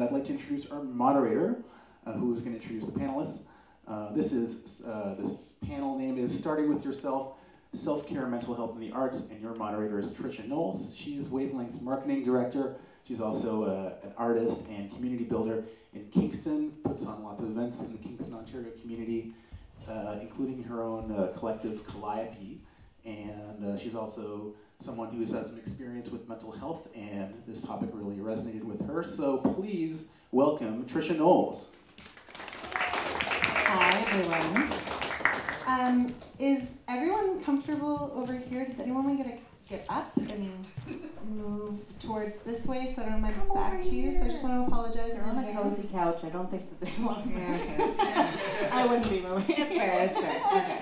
I'd like to introduce our moderator, who is going to introduce the panelists. This panel name is Starting With Yourself, Self-Care, Mental Health, and the Arts, and your moderator is Tricia Knowles. She's Wavelengths Marketing Director. She's also an artist and community builder in Kingston, puts on lots of events in the Kingston, Ontario community, including her own collective, Calliope, and she's also someone who has had some experience with mental health, and this topic really resonated with her. So please welcome Tricia Knowles. Hi, everyone. Is everyone comfortable over here? Does anyone want to get up and move towards this way so I don't have my back to you? So I just want to apologize. They're on a cozy couch. I don't think that they want me. Okay, that's fair. I wouldn't be moving. It's fair, it's fair. Okay.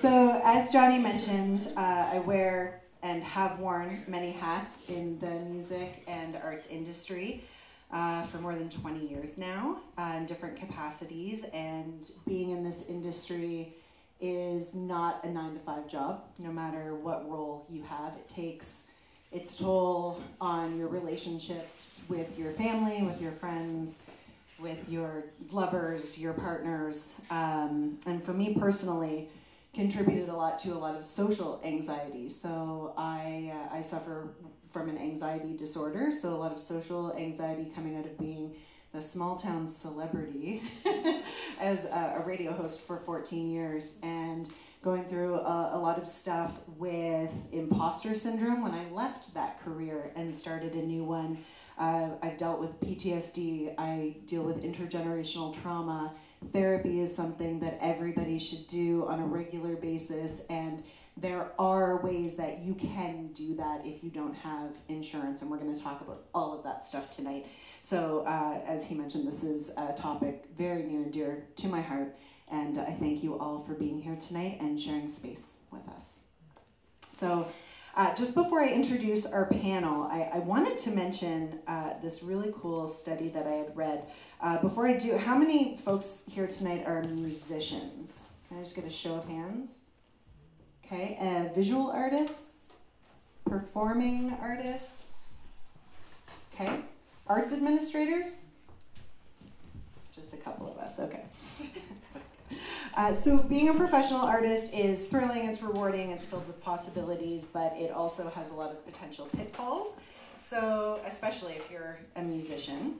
So as Johnny mentioned, I wear and have worn many hats in the music and arts industry for more than 20 years now in different capacities, and being in this industry is not a 9-to-5 job. No matter what role you have, it takes its toll on your relationships with your family, with your friends, with your lovers, your partners, and for me personally, contributed a lot to a lot of social anxiety. So I suffer from an anxiety disorder, so a lot of social anxiety coming out of being the small town celebrity as a radio host for 14 years and going through a lot of stuff with imposter syndrome when I left that career and started a new one. I've dealt with PTSD, I deal with intergenerational trauma. Therapy is something that everybody should do on a regular basis, and there are ways that you can do that if you don't have insurance, and we're going to talk about all of that stuff tonight. So as he mentioned, this is a topic very near and dear to my heart, and I thank you all for being here tonight and sharing space with us. So just before I introduce our panel, I wanted to mention this really cool study that I had read. Before I do, how many folks here tonight are musicians? Can I just get a show of hands? Okay, visual artists, performing artists, okay, arts administrators? Just a couple of us, okay. That's good. So being a professional artist is thrilling, it's rewarding, it's filled with possibilities, but it also has a lot of potential pitfalls, so especially if you're a musician.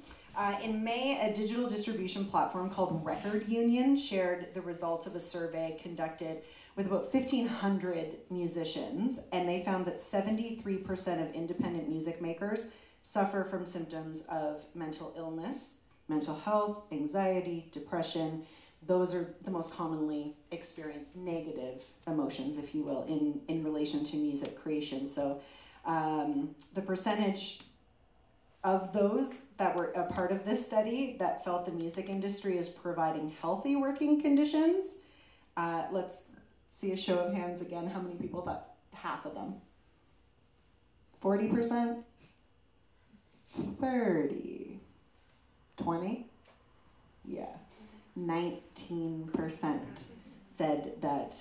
In May, a digital distribution platform called Record Union shared the results of a survey conducted with about 1,500 musicians, and they found that 73% of independent music makers suffer from symptoms of mental illness, mental health, anxiety, depression. Those are the most commonly experienced negative emotions, if you will, in relation to music creation. So the percentage of those that were a part of this study that felt the music industry is providing healthy working conditions, let's see a show of hands again. How many people thought half of them? 40%? 30? 20? Yeah. 19% said that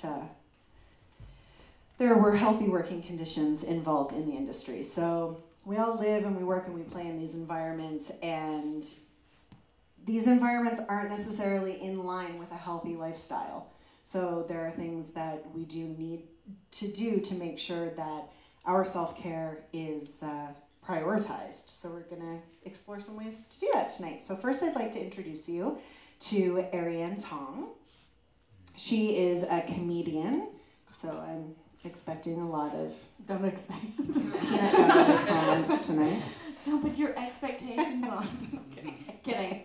there were healthy working conditions involved in the industry. So we all live and we work and we play in these environments, and these environments aren't necessarily in line with a healthy lifestyle. So there are things that we do need to do to make sure that our self-care is prioritized. So we're going to explore some ways to do that tonight. So first I'd like to introduce you to Ariane Tong. She is a comedian, so I'm expecting a lot of... Don't expect comments tonight. Don't put your expectations on. Kidding.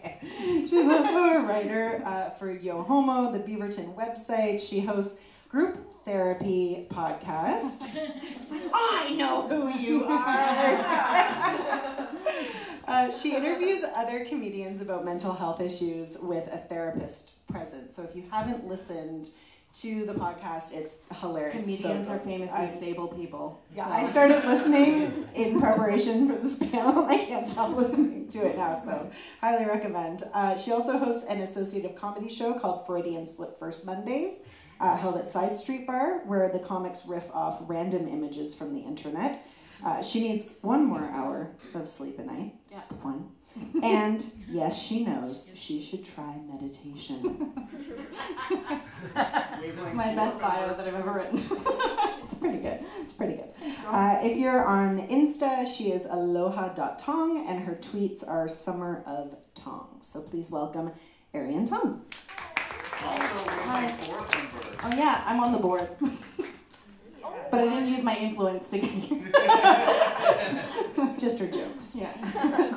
She's also a writer for Yo Homo, the Beaverton website. She hosts Group Therapy Podcast. It's like, I know who you are. She interviews other comedians about mental health issues with a therapist present. So if you haven't listened to the podcast, it's hilarious. Comedians are famously stable people. Yeah, so. I started listening in preparation for this panel. I can't stop listening to it now, so highly recommend. She also hosts an associative comedy show called Freudian Slip First Mondays, held at Side Street Bar, where the comics riff off random images from the internet. She needs one more hour of sleep a night, just one. And yes, she knows she should try meditation. It's my best bio that I've ever written. It's pretty good. It's pretty good. If you're on Insta, she is aloha.tong, and her tweets are Summer of Tong. So please welcome Ariane Tong. Oh yeah, I'm on the board. But I didn't use my influence to get you. Just her jokes. Yeah.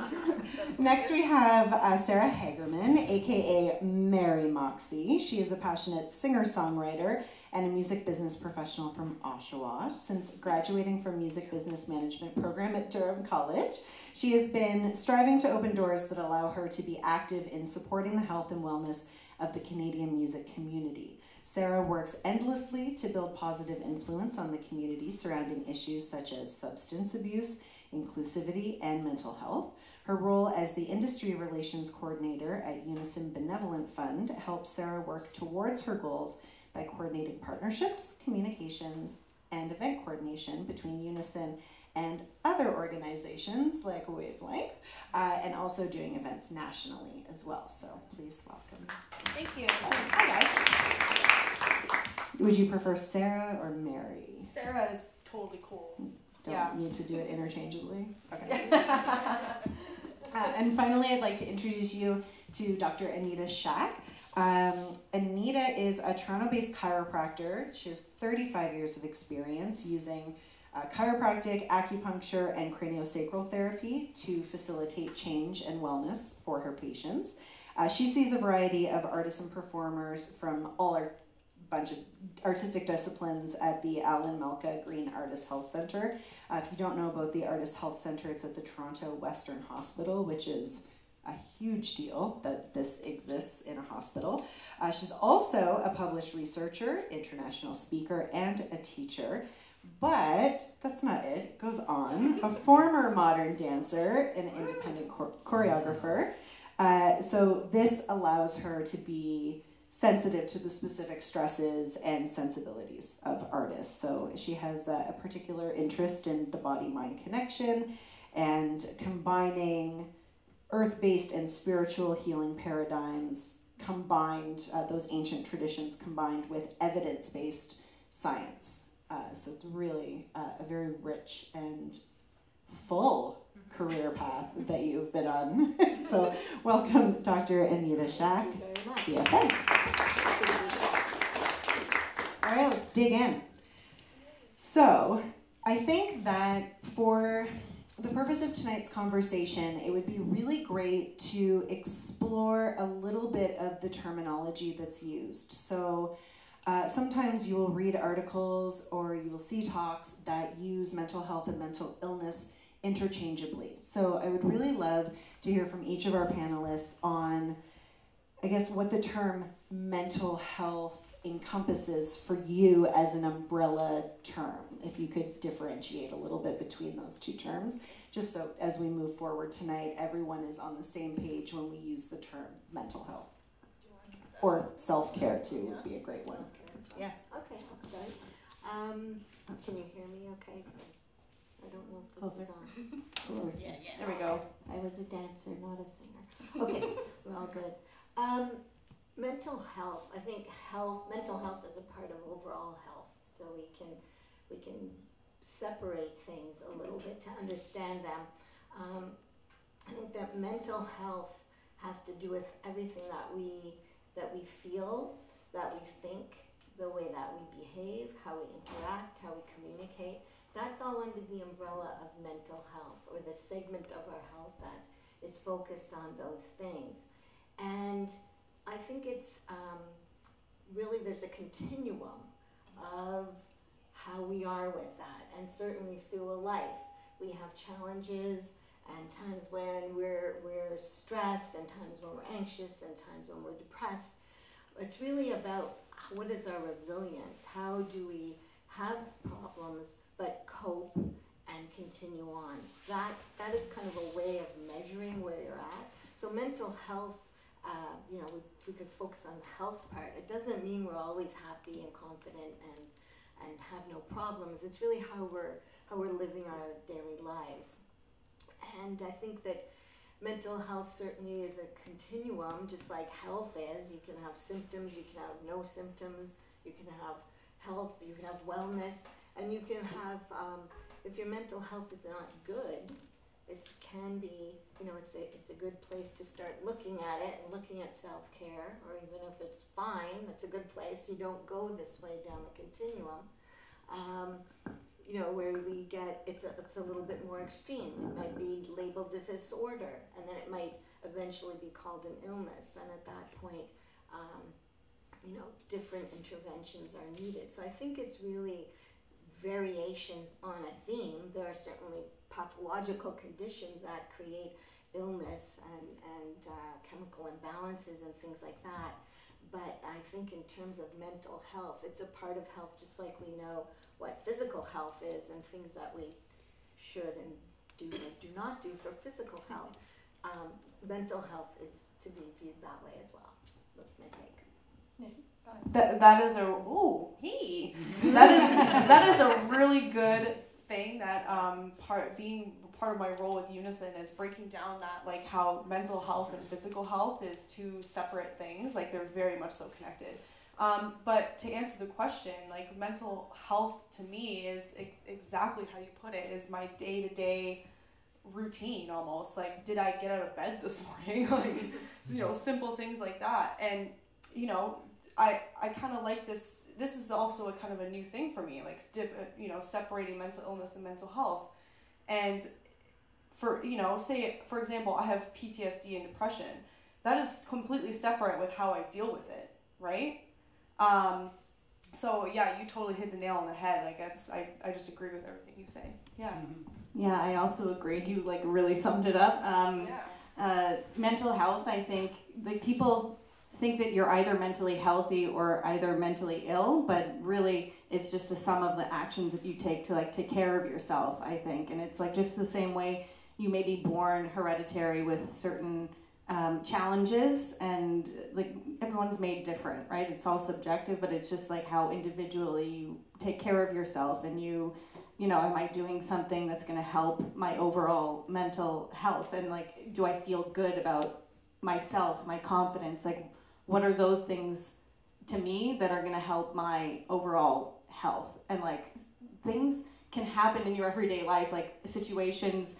Next we have Sarah Hagerman, aka Mary Moxie. She is a passionate singer-songwriter and a music business professional from Oshawa. Since graduating from music business management program at Durham College, she has been striving to open doors that allow her to be active in supporting the health and wellness of the Canadian music community. Sarah works endlessly to build positive influence on the community surrounding issues such as substance abuse, inclusivity, and mental health. Her role as the Industry Relations Coordinator at Unison Benevolent Fund helps Sarah work towards her goals by coordinating partnerships, communications, and event coordination between Unison and other organizations like Wavelengths, and also doing events nationally as well. So please welcome. Thank you. Hi guys. Would you prefer Sarah or Mary? Sarah is totally cool. Don't need to do it interchangeably. Okay. And finally, I'd like to introduce you to Dr. Anita Shack. Anita is a Toronto-based chiropractor. She has 35 years of experience using chiropractic, acupuncture, and craniosacral therapy to facilitate change and wellness for her patients. She sees a variety of artists and performers from all our bunch of artistic disciplines at the Alan Malka Green Artist Health Center. If you don't know about the Artist Health Center, it's at the Toronto Western Hospital, which is a huge deal that this exists in a hospital. She's also a published researcher, international speaker, and a teacher. But that's not it. It goes on. A former modern dancer, an independent choreographer. So this allows her to be sensitive to the specific stresses and sensibilities of artists. So she has a particular interest in the body-mind connection and combining earth-based and spiritual healing paradigms combined, those ancient traditions combined with evidence-based science. So it's really a very rich and full career path that you've been on. So welcome, Dr. Anita Shack. Thank you very much. BFA. All right, let's dig in. So I think that for the purpose of tonight's conversation, it would be really great to explore a little bit of the terminology that's used. So sometimes you will read articles or you will see talks that use mental health and mental illness interchangeably. So I would really love to hear from each of our panelists on, I guess, what the term mental health encompasses for you as an umbrella term, if you could differentiate a little bit between those two terms, just so as we move forward tonight, everyone is on the same page when we use the term mental health. Or self-care, too, would be a great one. Yeah. Okay, I'll start. Can you hear me okay? I don't know if this is on. Yeah. There we go. I was a dancer, not a singer. Okay, we're all good. Mental health. I think mental health is a part of overall health. So we can separate things a little bit to understand them. I think that mental health has to do with everything that we feel, that we think, the way that we behave, how we interact, how we communicate. That's all under the umbrella of mental health, or the segment of our health that is focused on those things. And I think it's really, there's a continuum of how we are with that. And certainly through a life, we have challenges, and times when we're stressed, and times when we're anxious, and times when we're depressed. It's really about what is our resilience? How do we have problems but cope and continue on? That is kind of a way of measuring where you're at. So mental health, you know, we could focus on the health part. It doesn't mean we're always happy and confident and have no problems. It's really how we're living our daily lives. And I think that mental health certainly is a continuum, just like health is. You can have symptoms, you can have no symptoms, you can have health, you can have wellness, and you can have, if your mental health is not good, it can be, you know, it's a good place to start looking at it and looking at self-care, or even if it's fine, that's a good place. You don't go this way down the continuum. You know, where we get, it's a little bit more extreme. It might be labeled as a disorder, and then it might eventually be called an illness. And at that point, you know, different interventions are needed. So I think it's really variations on a theme. There are certainly pathological conditions that create illness and chemical imbalances and things like that. But I think in terms of mental health, it's a part of health, just like we know what physical health is and things that we should and do not do for physical health. Mental health is to be viewed that way as well. That's my take. That is a that is a really good thing that being part of my role with Unison is breaking down that, like, how mental health and physical health is two separate things, like they're very much so connected. But to answer the question, like, mental health to me is exactly how you put it, is my day-to-day routine, almost like, did I get out of bed this morning? Like, you know, simple things like that. And you know, I kind of like this. This is also a kind of a new thing for me, like, you know, separating mental illness and mental health. And for, you know, say, for example, I have PTSD and depression. That is completely separate with how I deal with it, right? So yeah, you totally hit the nail on the head. Like, that's, I just agree with everything you say. Yeah. Yeah, I also agree. You, like, really summed it up. Mental health, I think, like, people think that you're either mentally healthy or either mentally ill, but really it's just a sum of the actions that you take to, like, take care of yourself, I think. And it's, like, just the same way you may be born hereditary with certain challenges, and, like, everyone's made different, right? It's all subjective, but it's just, like, how individually you take care of yourself, and you know, am I doing something that's going to help my overall mental health? And, like, do I feel good about myself, my confidence? Like, what are those things to me that are going to help my overall health? And, like, things can happen in your everyday life, like, situations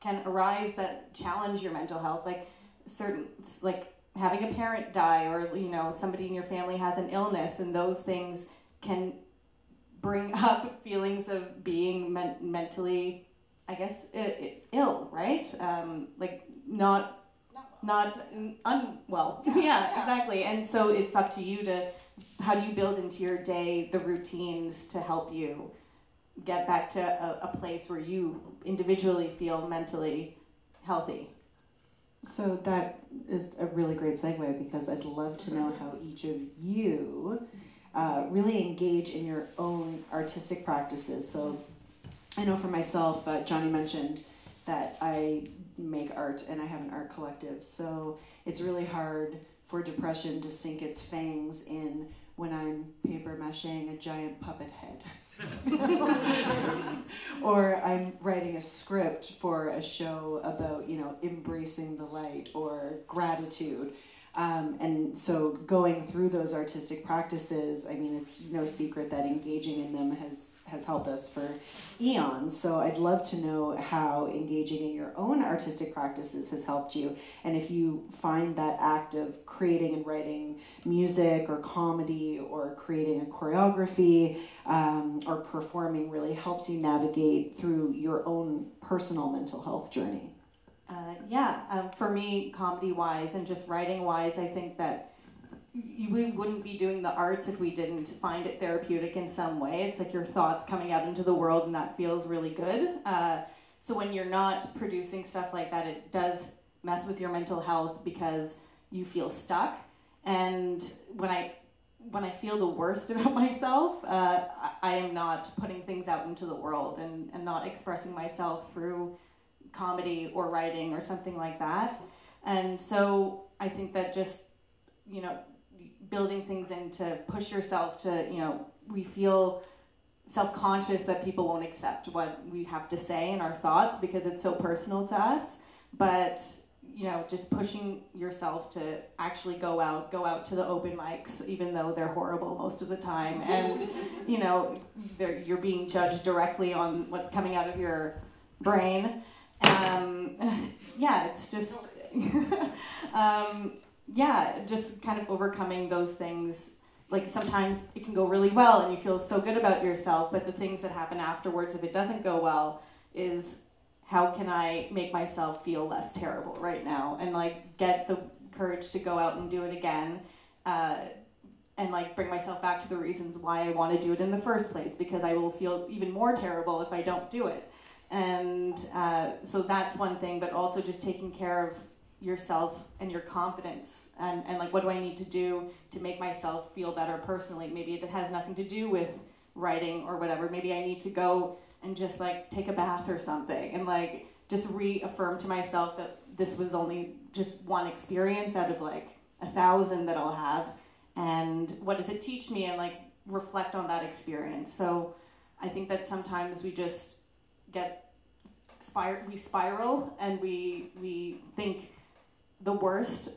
can arise that challenge your mental health, like certain, like, having a parent die, or, you know, somebody in your family has an illness, and those things can bring up feelings of being mentally, I guess, ill, right? Like, not unwell. Yeah, exactly. And so it's up to you to, how do you build into your day the routines to help you get back to a place where you individually feel mentally healthy? So that is a really great segue, because I'd love to know how each of you really engage in your own artistic practices. So I know for myself, Johnny mentioned that I make art and I have an art collective. So it's really hard for depression to sink its fangs in when I'm paper macheing a giant puppet head. Or I'm writing a script for a show about, you know, embracing the light or gratitude. And so going through those artistic practices, I mean, it's no secret that engaging in them has helped us for eons. So I'd love to know how engaging in your own artistic practices has helped you, and if you find that act of creating and writing music or comedy or creating a choreography or performing really helps you navigate through your own personal mental health journey. For me, comedy-wise and just writing-wise, I think that we wouldn't be doing the arts if we didn't find it therapeutic in some way. It's like your thoughts coming out into the world, and that feels really good. So when you're not producing stuff like that, it does mess with your mental health because you feel stuck. And when I feel the worst about myself, I am not putting things out into the world and not expressing myself through comedy or writing or something like that. And so I think that just, you know, building things in to push yourself to, you know, we feel self-conscious that people won't accept what we have to say in our thoughts because it's so personal to us. but you know, just pushing yourself to actually go out to the open mics, even though they're horrible most of the time, and you know, you're being judged directly on what's coming out of your brain. Yeah, it's just yeah, just kind of overcoming those things. Like sometimes it can go really well and you feel so good about yourself, but the things that happen afterwards if it doesn't go well is, how can I make myself feel less terrible right now, and like get the courage to go out and do it again, and like bring myself back to the reasons why I want to do it in the first place, because I will feel even more terrible if I don't do it. And so that's one thing, but also just taking care of yourself and your confidence, and like, what do I need to do to make myself feel better personally? Maybe it has nothing to do with writing or whatever. Maybe I need to go and just like take a bath or something, and like just reaffirm to myself that this was only just one experience out of like 1,000 that I'll have, and what does it teach me, and like reflect on that experience. So I think that sometimes we just spiral and we think the worst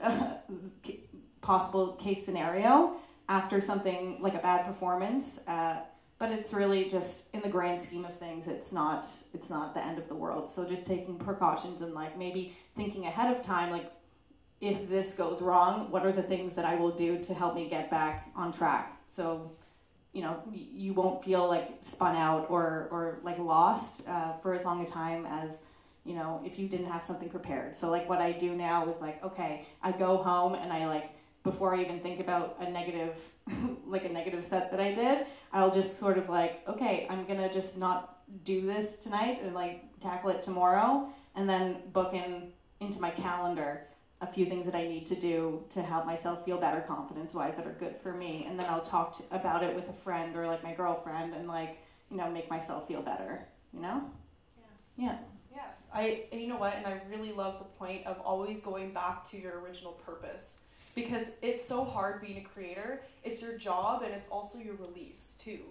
possible case scenario after something like a bad performance, but it's really just, in the grand scheme of things, it's not the end of the world. So just taking precautions and like maybe thinking ahead of time, like if this goes wrong, what are the things that I will do to help me get back on track? So, you know, you won't feel like spun out or like lost for as long a time as, you know, if you didn't have something prepared. So like what I do now is like, okay, I go home and I like, before I even think about a negative, like a negative set that I did, I'll just sort of like, okay, I'm gonna just not do this tonight and like tackle it tomorrow, and then book into my calendar a few things that I need to do to help myself feel better confidence-wise that are good for me. And then I'll talk about it with a friend or like my girlfriend and like, you know, make myself feel better, you know? Yeah. Yeah. Yeah. And you know what? And I really love the point of always going back to your original purpose, because it's so hard being a creator. It's your job and it's also your release too,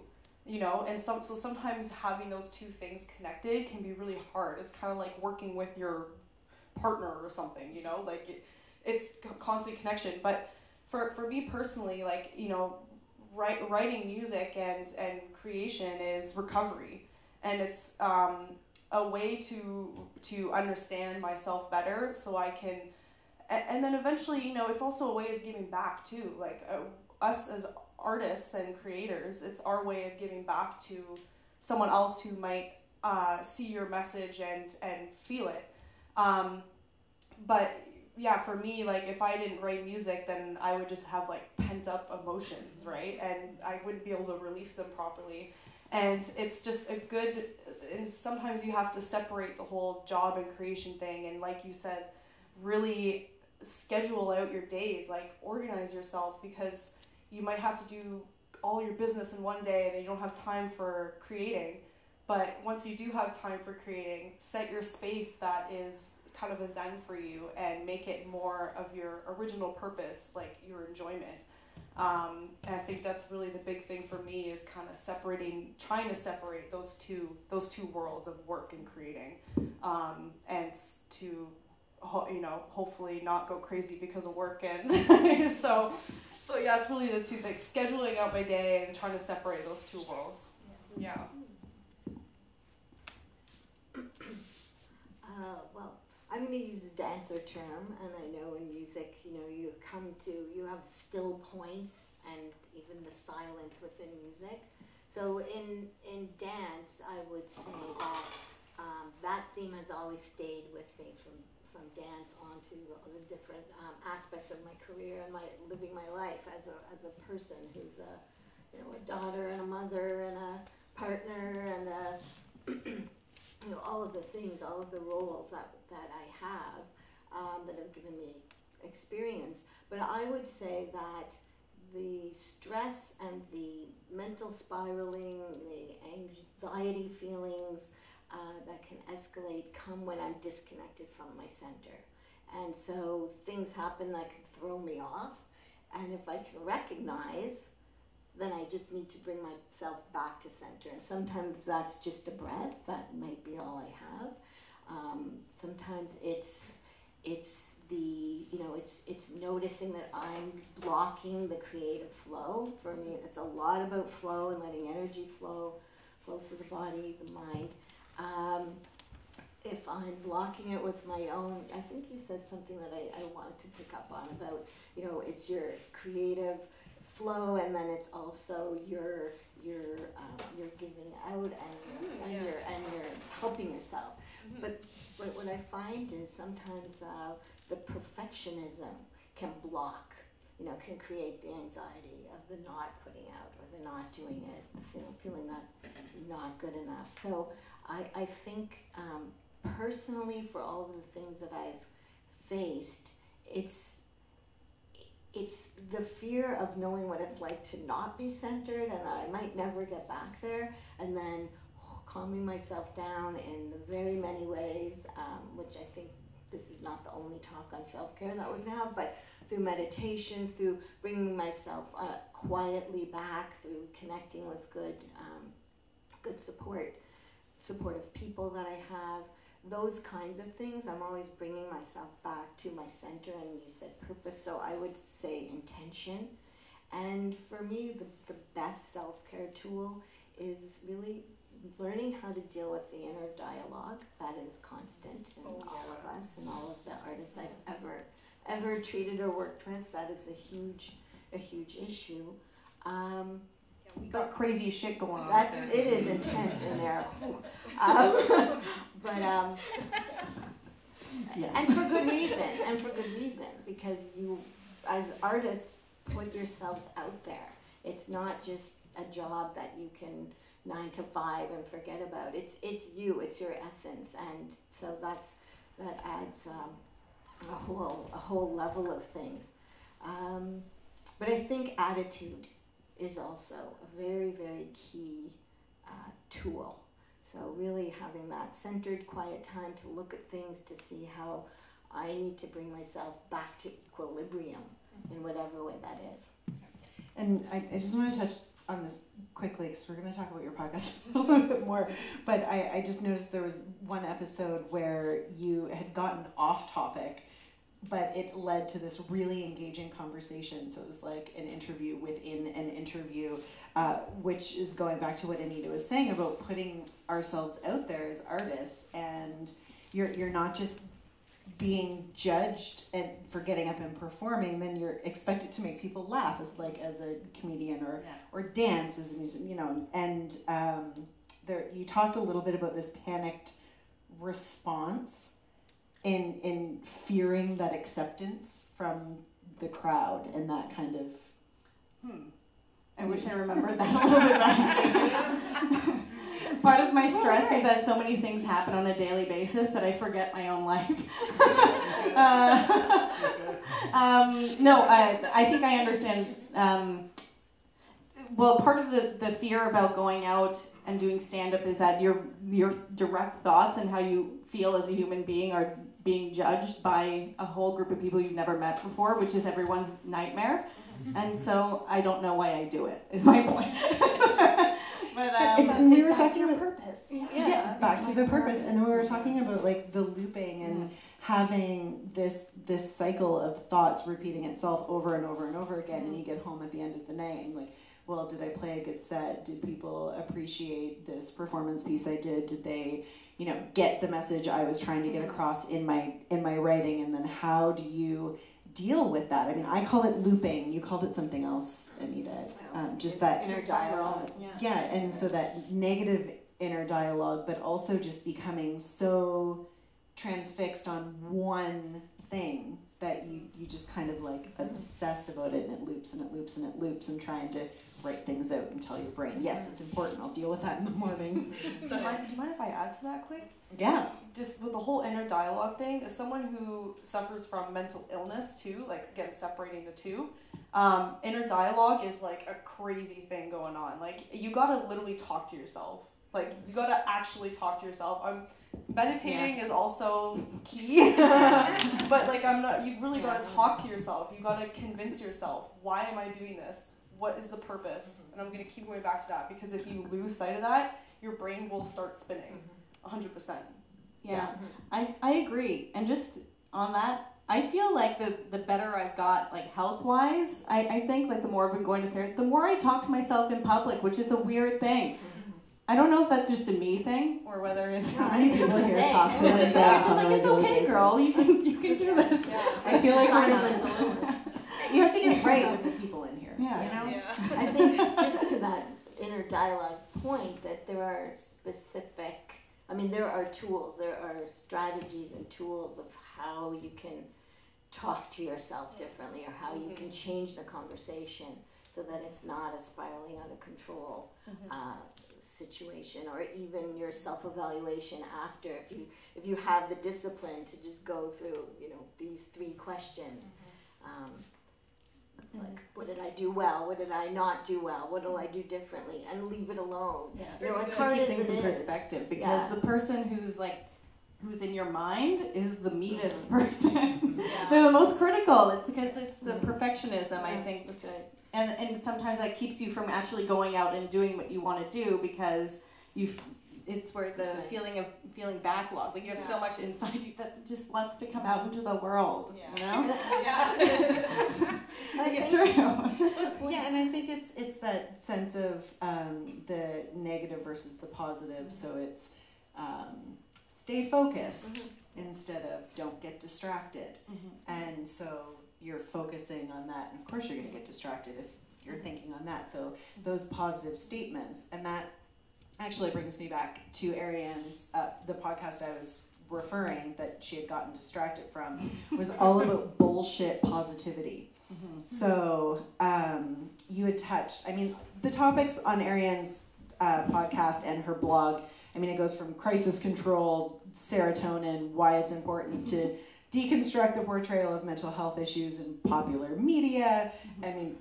you know? And so sometimes having those two things connected can be really hard. It's kind of like working with your partner or something, you know, like it's constant connection. But for me personally, like, you know, writing music and creation is recovery, and it's a way to understand myself better, so I can, and then eventually, you know, it's also a way of giving back too. Like us as artists and creators, it's our way of giving back to someone else who might see your message and feel it. But yeah, for me, like if I didn't write music, then I would just have like pent up emotions, right? And I wouldn't be able to release them properly. And it's just and sometimes you have to separate the whole job and creation thing. And like you said, really schedule out your days, like organize yourself, because you might have to do all your business in one day and then you don't have time for creating. But once you do have time for creating, set your space that is kind of a zen for you and make it more of your original purpose, like your enjoyment. And I think that's really the big thing for me, is kind of trying to separate those two worlds of work and creating, and to, you know, hopefully not go crazy because of work. And so yeah, it's really the two things, scheduling out my day and trying to separate those two worlds. Yeah. Yeah. Well, I'm going to use a dancer term, and I know in music, you know, you have still points and even the silence within music. So in dance, I would say that that theme has always stayed with me from dance on to the different aspects of my career and my living my life as a person who's a daughter and a mother and a partner and a you know, all of the things, all of the roles that I have, that have given me experience. But I would say that the stress and the mental spiraling, the anxiety feelings that can escalate come when I'm disconnected from my center. And so things happen that can throw me off. And if I can recognize, then I just need to bring myself back to center. And sometimes that's just a breath. That might be all I have. Sometimes it's It's the, you know, it's noticing that I'm blocking the creative flow. For me, it's a lot about flow and letting energy flow through the body, the mind. If I'm blocking it with my own, I think you said something that I wanted to pick up on about, you know, it's your creative flow, and then it's also your giving out and your helping yourself. Mm-hmm. But what I find is sometimes the perfectionism can block, you know, can create the anxiety of the not putting out or the not doing it, feeling that not good enough. So I think personally, for all of the things that I've faced, it's the fear of knowing what it's like to not be centered and that I might never get back there, and then calming myself down in very many ways, which I think this is not the only talk on self-care that we're going to have, but through meditation, through bringing myself quietly back, through connecting with good supportive people that I have, those kinds of things, I'm always bringing myself back to my center, and you said purpose, so I would say intention. And for me, the best self-care tool is really learning how to deal with the inner dialogue that is constant in all of us and all of the artists I've ever treated or worked with. That is a huge issue. We got crazy shit going on. It is intense in there. Yes. And for good reason. Because you, as artists, put yourselves out there. It's not just a job that you can 9 to 5 and forget about. It's you. It's your essence, and so that adds a whole level of things. But I think attitude is also a very, very key tool. So really having that centered, quiet time to look at things, to see how I need to bring myself back to equilibrium in whatever way that is. And I just want to touch on this quickly, because we're going to talk about your podcast a little bit more, but I just noticed there was one episode where you had gotten off topic, but it led to this really engaging conversation. So it was like an interview within an interview, which is going back to what Anita was saying about putting ourselves out there as artists, and you're not just being judged and for getting up and performing. Then you're expected to make people laugh as a comedian or dance as a musician, you know. And there, you talked a little bit about this panicked response in fearing that acceptance from the crowd and that kind of I wish I remembered that a little bit better. Part of my stress is that so many things happen on a daily basis that I forget my own life. No, I think I understand. Well, part of the fear about going out and doing stand-up is that your direct thoughts and how you feel as a human being are being judged by a whole group of people you've never met before, which is everyone's nightmare. And so I don't know why I do it, is my point. But we were talking about purpose. Yeah, back to the purpose. And we were talking about the looping and having this cycle of thoughts repeating itself over and over and over again. And you get home at the end of the night and well, did I play a good set? Did people appreciate this performance piece I did? Did they, get the message I was trying to get across in my writing? And then how do you deal with that? I mean, I call it looping. You called it something else, Anita. Just that inner dialogue. Yeah, and so that negative inner dialogue, but also just becoming so transfixed on one thing that you just kind of obsess about it, and it loops and it loops and it loops, and trying to write things out and tell your brain, yes, it's important, I'll deal with that in the morning. So do you mind if I add to that quick? Yeah. Just with the whole inner dialogue thing, as someone who suffers from mental illness too, again, separating the two, inner dialogue is a crazy thing going on. You gotta literally talk to yourself. You gotta actually talk to yourself. Meditating is also key, but you really gotta talk to yourself. You gotta convince yourself, why am I doing this? What is the purpose? And I'm going to keep going back to that, because if you lose sight of that, your brain will start spinning 100%. Yeah, I agree. And just on that, I feel like the better I've got, like, health-wise, I think, like, the more I've been going to therapy, the more I talk to myself in public, which is a weird thing. I don't know if that's just a me thing, or whether it's many people here talk to themselves on a regular basis. It's okay, girl, you can do this. Yeah. I feel like you have to get it right with the people in here, you know? Yeah. I think just to that inner dialogue point that there are specific, I mean, there are tools, there are strategies and tools of how you can talk to yourself differently or how you can change the conversation so that it's not a spiraling out of control situation, or even your self-evaluation after, if you have the discipline to just go through, you know, these three questions. Like, what did I do well? What did I not do well? What will I do differely? And leave it alone. Yeah. You know, it's hard to keep things in perspective, because the person who's in your mind is the meanest person. Yeah. They're the most critical. It's because it's the perfectionism, I think, which and sometimes that keeps you from actually going out and doing what you want to do, because it's where the feeling of backlogged, like you have so much inside you that just wants to come out into the world, you know? It's true. Yeah, and I think it's that sense of the negative versus the positive, so it's stay focused instead of don't get distracted. And so you're focusing on that, and of course you're going to get distracted if you're thinking on that. So those positive statements, and that actually brings me back to Ariane's, the podcast I was referring that she had gotten distracted from was all about bullshit positivity. So you had touched, I mean, the topics on Ariane's podcast and her blog, I mean, it goes from crisis control, serotonin, why it's important to deconstruct the portrayal of mental health issues in popular media. I mean,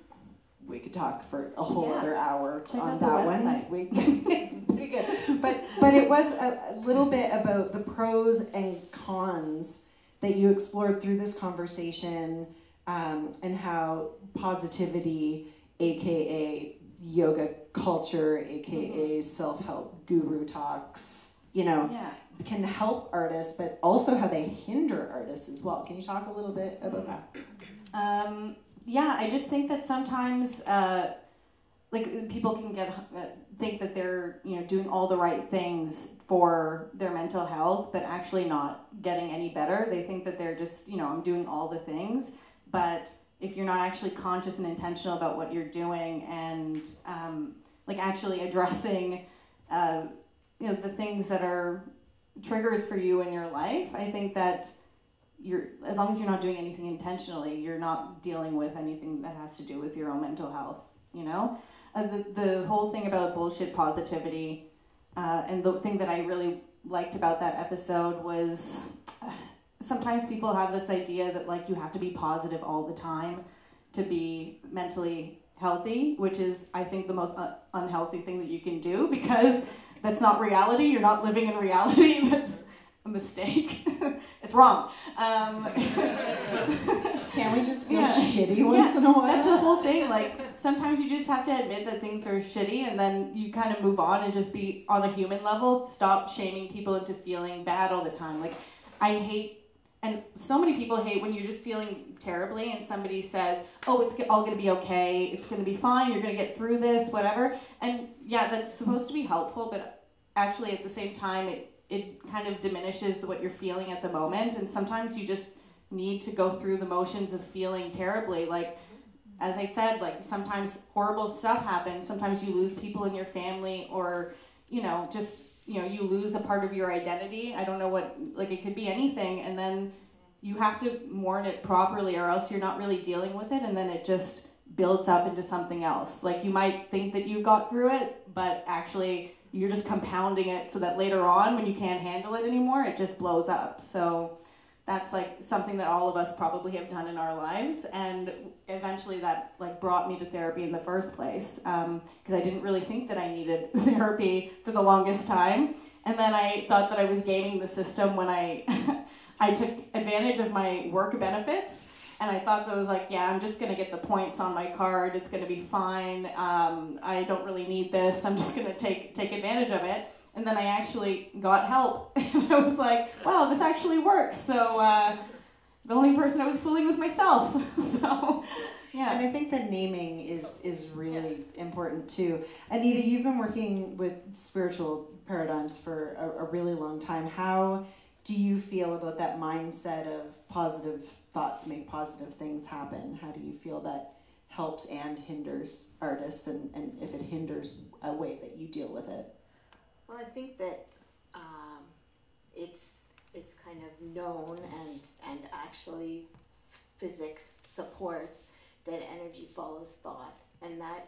we could talk for a whole other hour on that one. It's pretty good. But it was a little bit about the pros and cons that you explored through this conversation, and how positivity, aka yoga culture, aka self-help guru talks, you know, can help artists, but also how they hinder artists as well. Can you talk a little bit about that? Yeah, I just think that sometimes, like, people can think that they're, you know, doing all the right things for their mental health, but actually not getting any better. They think that they're just, you know, I'm doing all the things, but if you're not actually conscious and intentional about what you're doing, and, like, actually addressing, you know, the things that are triggers for you in your life, I think that as long as you're not doing anything intentionally, you're not dealing with anything that has to do with your own mental health, you know? The whole thing about bullshit positivity, and the thing that I really liked about that episode was, sometimes people have this idea that, like, you have to be positive all the time to be mentally healthy, which is, I think, the most unhealthy thing that you can do, because that's not reality. You're not living in reality. That's a mistake. It's wrong. Can we just feel shitty once in a while? That's the whole thing. Like, sometimes you just have to admit that things are shitty, and then you kind of move on and just be on a human level. Stop shaming people into feeling bad all the time. Like, I hate, and so many people hate when you're just feeling terribly and somebody says, oh, it's all going to be okay, it's going to be fine, you're going to get through this, whatever. And yeah, that's supposed to be helpful, but actually at the same time, it kind of diminishes what you're feeling at the moment. And sometimes you just need to go through the motions of feeling terribly. Like, as I said, like, sometimes horrible stuff happens. Sometimes you lose people in your family, or, you know, just, you know, you lose a part of your identity. I don't know what, like, it could be anything. And then you have to mourn it properly, or else you're not really dealing with it. And then it just builds up into something else. Like, you might think that you got through it, but actually you're just compounding it so that later on, when you can't handle it anymore, it just blows up. So that's, like, something that all of us probably have done in our lives. And eventually that, like, brought me to therapy in the first place, because I didn't really think that I needed therapy for the longest time. And then I thought that I was gaming the system when I, I took advantage of my work benefits. And I thought that was like, yeah, I'm just going to get the points on my card. It's going to be fine. I don't really need this. I'm just going to take advantage of it. And then I actually got help. And I was like, wow, this actually works. So the only person I was fooling was myself. So, yeah. And I think that naming is really important too. Anita, you've been working with spiritual paradigms for a really long time. How do you feel about that mindset of positive thoughts make positive things happen? How do you feel that helps and hinders artists, and if it hinders a way that you deal with it? Well, I think that it's kind of known, and actually physics supports that energy follows thought, and that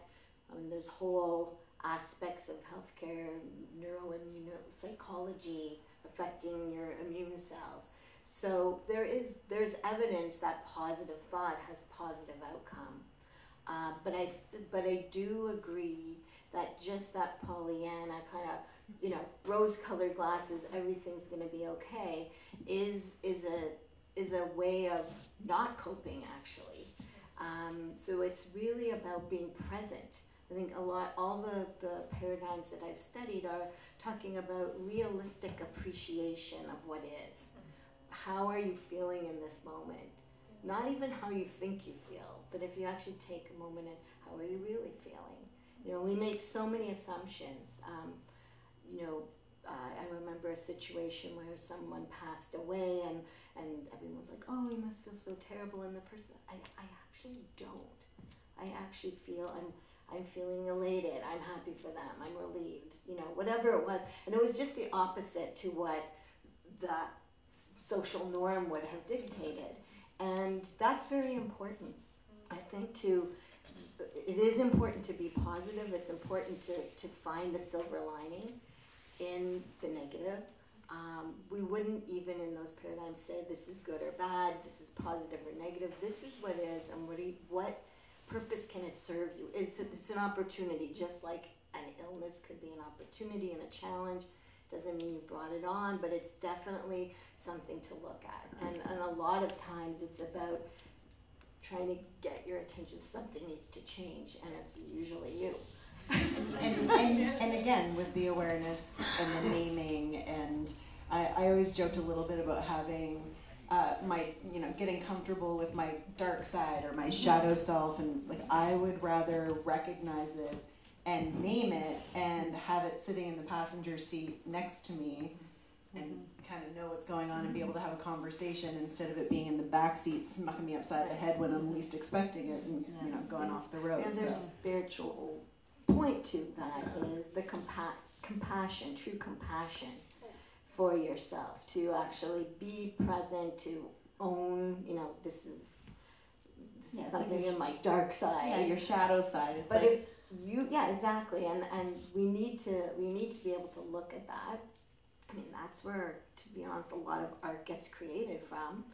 there's whole aspects of healthcare, neuropsychology affecting your immune cells. So there's evidence that positive thought has positive outcome. But I do agree that just that Pollyanna kind of, you know, rose-colored glasses, everything's going to be okay, is a way of not coping, actually. So it's really about being present. I think all the paradigms that I've studied are talking about realistic appreciation of what is. How are you feeling in this moment? Not even how you think you feel, but if you actually take a moment and how are you really feeling? You know, we make so many assumptions. I remember a situation where someone passed away, and everyone's like, oh, you must feel so terrible. And the person, I actually don't. I actually feel, I'm feeling elated. I'm happy for them. I'm relieved. You know, whatever it was. And it was just the opposite to what the social norm would have dictated. And that's very important, I think, it is important to be positive. It's important to find the silver lining in the negative. We wouldn't even in those paradigms say this is good or bad, this is positive or negative. This is what is, and what purpose can it serve you? It's an opportunity, just like an illness could be an opportunity and a challenge. Doesn't mean you brought it on, but it's definitely something to look at. And a lot of times it's about trying to get your attention, something needs to change, and it's usually you. and again, with the awareness and the naming, and I always joked a little bit about having getting comfortable with my dark side or my shadow self, and it's like I would rather recognize it and name it and have it sitting in the passenger seat next to me and kind of know what's going on and be able to have a conversation instead of it being in the back seat smacking me upside the head when I'm least expecting it and going off the road. And there's a spiritual point to that is the compassion, true compassion for yourself, to actually be present, to own, this is something like in my dark side. Yeah, your shadow side. It's but like, if you, yeah, exactly, and we need to be able to look at that. I mean, that's where, to be honest, a lot of art gets created from,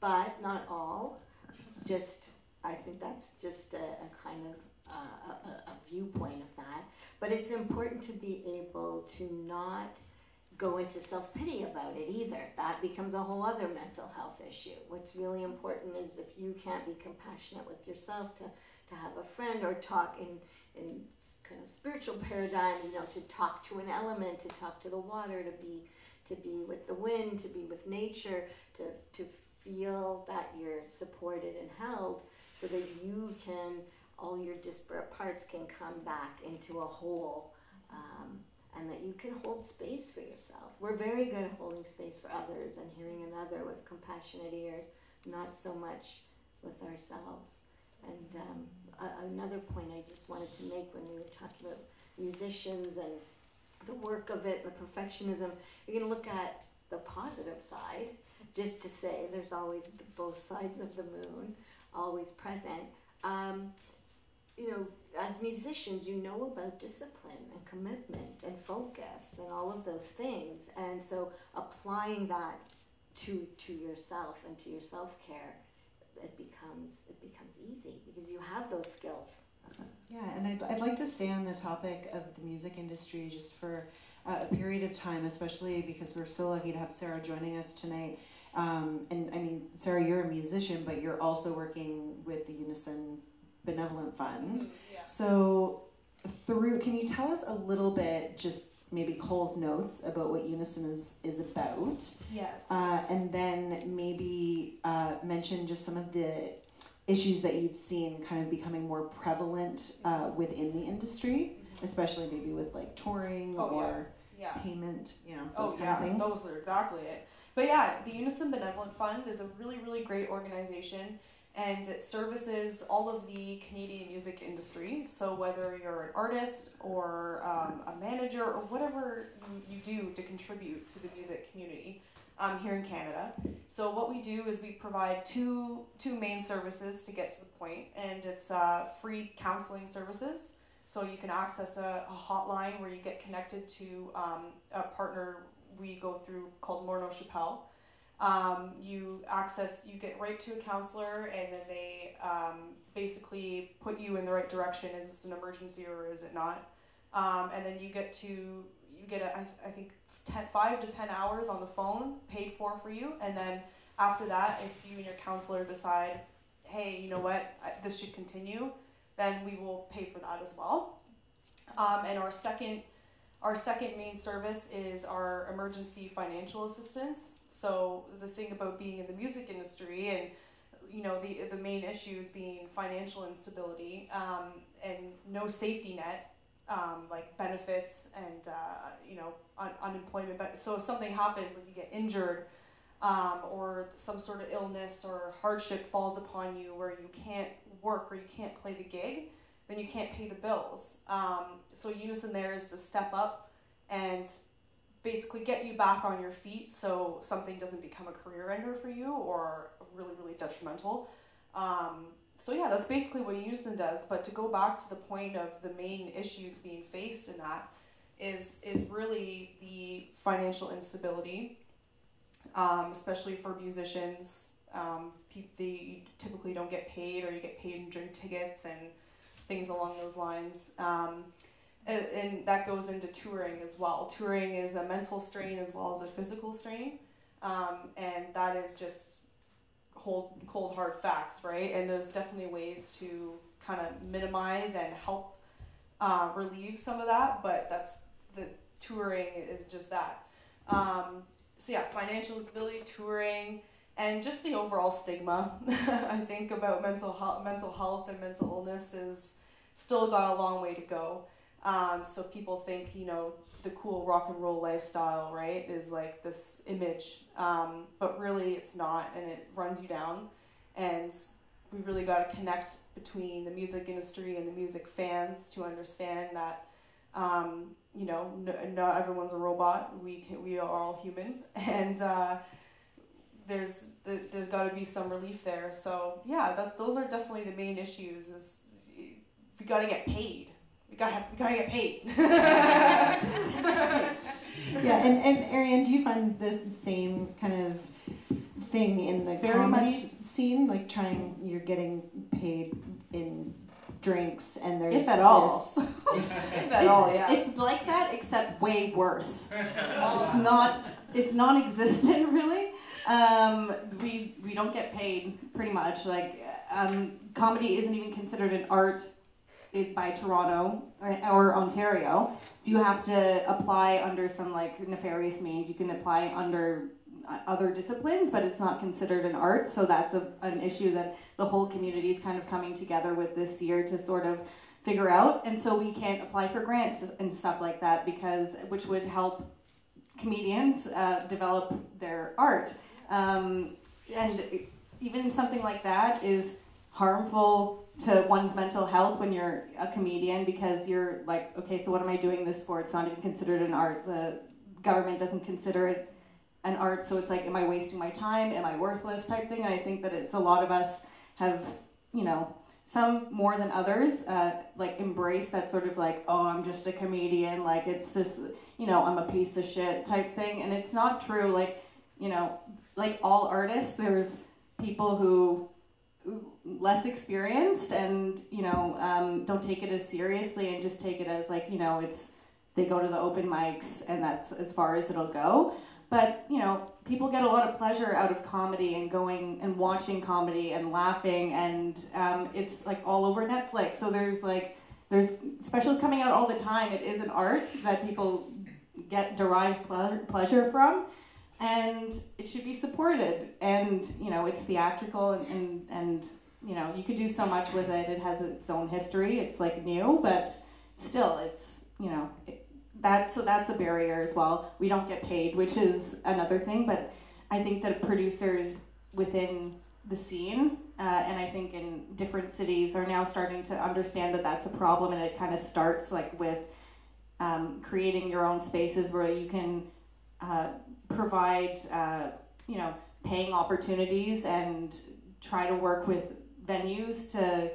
but not all. It's just, I think that's just a kind of a viewpoint of that. But it's important to be able to not go into self-pity about it either. That becomes a whole other mental health issue. What's really important is if you can't be compassionate with yourself, to have a friend, or talk in kind of spiritual paradigm, to talk to an element, to talk to the water, to be with the wind, to be with nature, to feel that you're supported and held, so that you can, all your disparate parts can come back into a whole, and that you can hold space for yourself. We're very good at holding space for others and hearing another with compassionate ears, not so much with ourselves. And another point I just wanted to make when we were talking about musicians and the work of it, the perfectionism, you can look at the positive side, just to say there's always both sides of the moon, always present. As musicians, you know about discipline and commitment and focus and all of those things. And so applying that to yourself and to your self-care, it becomes easy because you have those skills. Yeah, and I'd like to stay on the topic of the music industry just for a period of time, especially because we're so lucky to have Sarah joining us tonight. And I mean, Sarah, you're a musician, but you're also working with the Unison Benevolent Fund. Mm-hmm, yeah. So, can you tell us a little bit just maybe Cole's notes about what Unison is about. Yes. And then maybe mention just some of the issues that you've seen kind of becoming more prevalent within the industry, especially maybe with like touring payment, you know, those kind of things. Those are exactly it. But yeah, the Unison Benevolent Fund is a really, really great organization, and it services all of the Canadian music industry. So whether you're an artist or a manager or whatever you do to contribute to the music community here in Canada. So what we do is we provide two main services to get to the point, and it's free counseling services. So you can access a hotline where you get connected to a partner we go through called Morneau Shepell. You get right to a counselor, and then they basically put you in the right direction. Is this an emergency or is it not? And then you get, I think, 5 to 10 hours on the phone paid for you. And then after that, if you and your counselor decide, hey, you know what, this should continue, then we will pay for that as well. And our second main service is our emergency financial assistance. So the thing about being in the music industry, and you know, the main issue is being financial instability and no safety net, like benefits and you know, unemployment. But so if something happens, like you get injured or some sort of illness or hardship falls upon you where you can't work or you can't play the gig, then you can't pay the bills. So Unison there is to step up and basically get you back on your feet so something doesn't become a career ender for you or really, really detrimental. So yeah, that's basically what Unison does. But to go back to the point of the main issues being faced in that is really the financial instability, especially for musicians. They typically don't get paid, or you get paid in drink tickets and things along those lines. And that goes into touring as well. Touring is a mental strain as well as a physical strain. And that is just cold, hard facts, right? And there's definitely ways to kind of minimize and help relieve some of that, but touring is just that. So yeah, financial disability, touring, and just the overall stigma, I think, about mental health and mental illness is still got a long way to go. So people think, you know, the cool rock and roll lifestyle, right, is like this image, but really it's not, and it runs you down. And we really got to connect between the music industry and the music fans to understand that, you know, not everyone's a robot. We are all human, and there's got to be some relief there. So yeah, those are definitely the main issues. Is we got to get paid. We gotta get paid. Yeah, and Ariane, do you find the same kind of thing in the comedy scene? Like you're getting paid in drinks, and there's if at all, yeah. It's like that, except way worse. It's non-existent really. We don't get paid pretty much. Like comedy isn't even considered an art. By Toronto or Ontario, do you have to apply under some like nefarious means? You can apply under other disciplines, but it's not considered an art. So that's an issue that the whole community is kind of coming together with this year to sort of figure out. And so we can't apply for grants and stuff like that, which would help comedians develop their art. And even something like that is harmful to one's mental health when you're a comedian, because you're like, okay, so what am I doing this for? It's not even considered an art. The government doesn't consider it an art, so it's like, am I wasting my time? Am I worthless type thing? And I think that it's a lot of us have, you know, some more than others, like embrace that sort of like, oh, I'm just a comedian, like it's this, you know, I'm a piece of shit type thing. And it's not true. Like, you know, like all artists, there's people who less experienced and, you know, don't take it as seriously and just take it as like, you know, they go to the open mics and that's as far as it'll go. But, you know, people get a lot of pleasure out of comedy and going and watching comedy and laughing, and it's like all over Netflix. So there's specials coming out all the time. It is an art that people get derived pleasure from, and it should be supported. And, you know, it's theatrical, and you know, you could do so much with it. It has its own history. It's like new, but still, it's, you know, that's a barrier as well. We don't get paid, which is another thing, but I think that producers within the scene, and I think in different cities, are now starting to understand that that's a problem, and it kind of starts like with creating your own spaces where you can provide, you know, paying opportunities, and try to work with venues to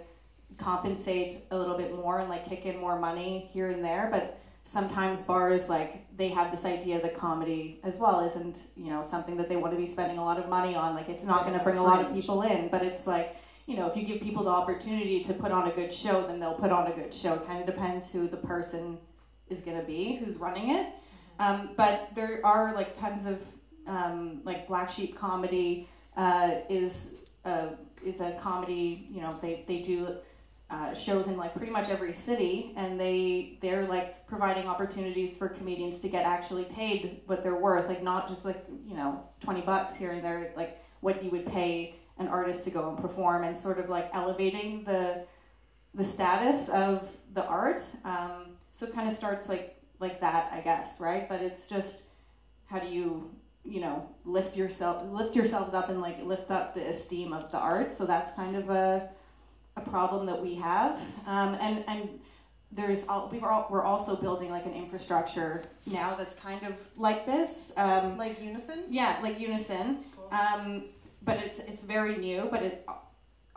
compensate a little bit more and like kick in more money here and there. But sometimes bars, like, they have this idea that comedy as well isn't, you know, something that they want to be spending a lot of money on. Like, it's not going to bring a lot of people in, but it's like, you know, if you give people the opportunity to put on a good show, then they'll put on a good show. It kind of depends who the person is going to be, who's running it. But there are like tons of, like, Black Sheep Comedy is a comedy, you know, they do shows in like pretty much every city, and they're like providing opportunities for comedians to get actually paid what they're worth, like not just like, you know, $20 here and there, like what you would pay an artist to go and perform, and sort of like elevating the status of the art. So it kind of starts like that, I guess, right? But it's just, how do you know, lift yourselves up and like lift up the esteem of the art? So that's kind of a problem that we have, and we're also building like an infrastructure now that's kind of like this, like Unison. Yeah, like Unison. Cool. But it's very new, but it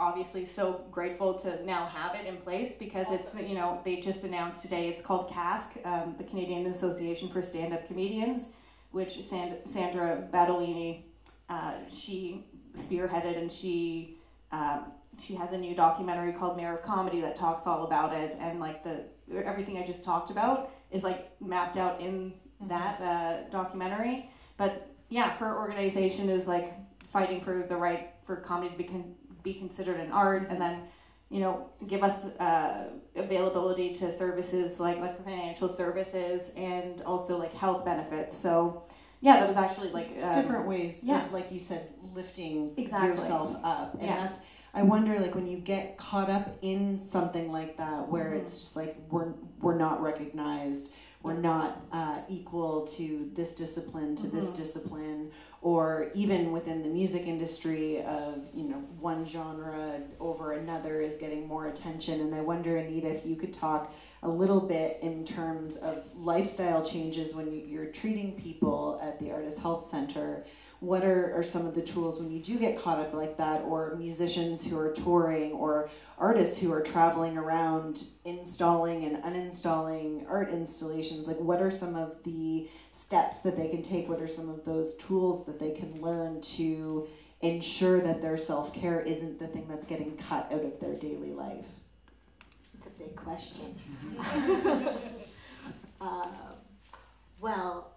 obviously so grateful to now have it in place, because awesome. It's, you know, they just announced today, it's called CASC, the Canadian Association for Stand-Up Comedians, which Sandra Badolini, she spearheaded, and she has a new documentary called Mayor of Comedy that talks all about it, and like everything I just talked about is like mapped out in that documentary. But yeah, her organization is like fighting for the right for comedy to be considered an art, and then, you know, give us availability to services like financial services, and also like health benefits. So yeah, that was actually like different ways. Yeah, like you said, lifting yourself up, and that's. I wonder, like, when you get caught up in something like that, where it's just like we're not recognized, we're not equal to this discipline, to this discipline, or even within the music industry of, you know, one genre over another is getting more attention. And I wonder, Anita, if you could talk a little bit in terms of lifestyle changes when you're treating people at the Artist Health Center. What are some of the tools when you do get caught up like that, or musicians who are touring, or artists who are traveling around installing and uninstalling art installations? Like, what are some of the steps that they can take? What are some of those tools that they can learn to ensure that their self-care isn't the thing that's getting cut out of their daily life? It's a big question. Well,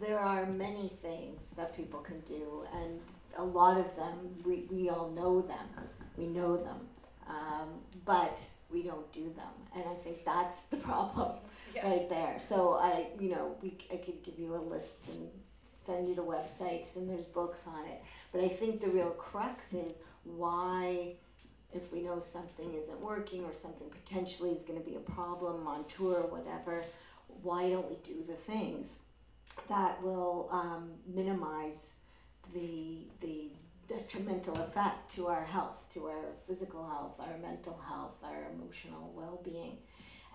there are many things that people can do, and a lot of them, we all know them. We know them, but we don't do them, and I think that's the problem right there. So I could give you a list and send you to websites, and there's books on it, but I think the real crux is why, if we know something isn't working or something potentially is going to be a problem on tour or whatever, why don't we do the things that will minimize the detrimental effect to our health, to our physical health, our mental health, our emotional well-being?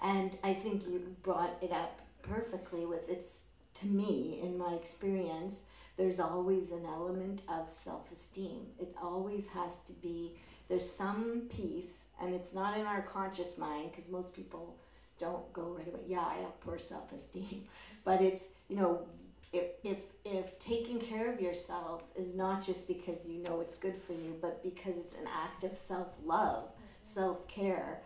And I think you brought it up perfectly with it's, to me, in my experience, there's always an element of self-esteem. It always has to be, there's some piece, and it's not in our conscious mind, because most people don't go right away, yeah, I have poor self-esteem. But it's, you know, if taking care of yourself is not just because you know it's good for you, but because it's an act of self-love, self-care.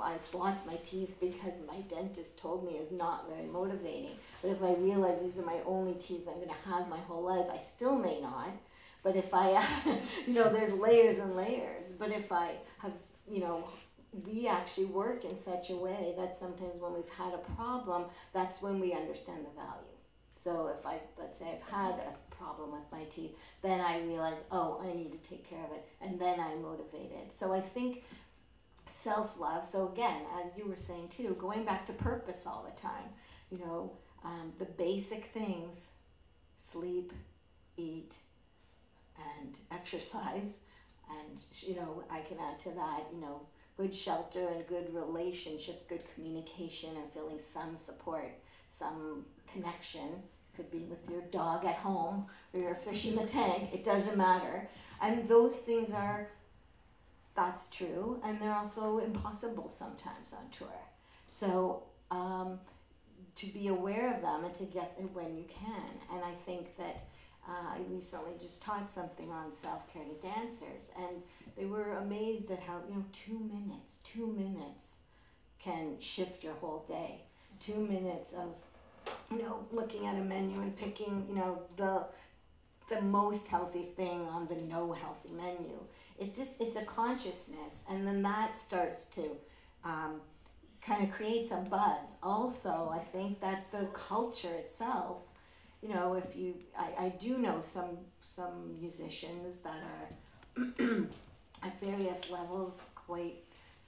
I've flossed my teeth because my dentist told me is not very motivating. But if I realize these are my only teeth I'm going to have my whole life, I still may not. But if I, you know, there's layers and layers. But if I have, you know, we actually work in such a way that sometimes when we've had a problem, that's when we understand the value. So if I, let's say I've had a problem with my teeth, then I realize, oh, I need to take care of it, and then I'm motivated. So I think self-love, so again, as you were saying too, going back to purpose all the time, you know, the basic things, sleep, eat, and exercise, and, you know, I can add to that, you know, good shelter and good relationships, good communication, and feeling some support, some connection. Could be with your dog at home or your fish in the tank, it doesn't matter. And those things are, that's true, and they're also impossible sometimes on tour. So to be aware of them and to get them when you can. And I think that I recently just taught something on self-care to dancers, and they were amazed at how, you know, 2 minutes can shift your whole day. 2 minutes of, you know, looking at a menu and picking, you know, the most healthy thing on the no healthy menu. It's just, it's a consciousness, and then that starts to kind of create some buzz. Also, I think that the culture itself, you know, if you, I do know some musicians that are at various levels quite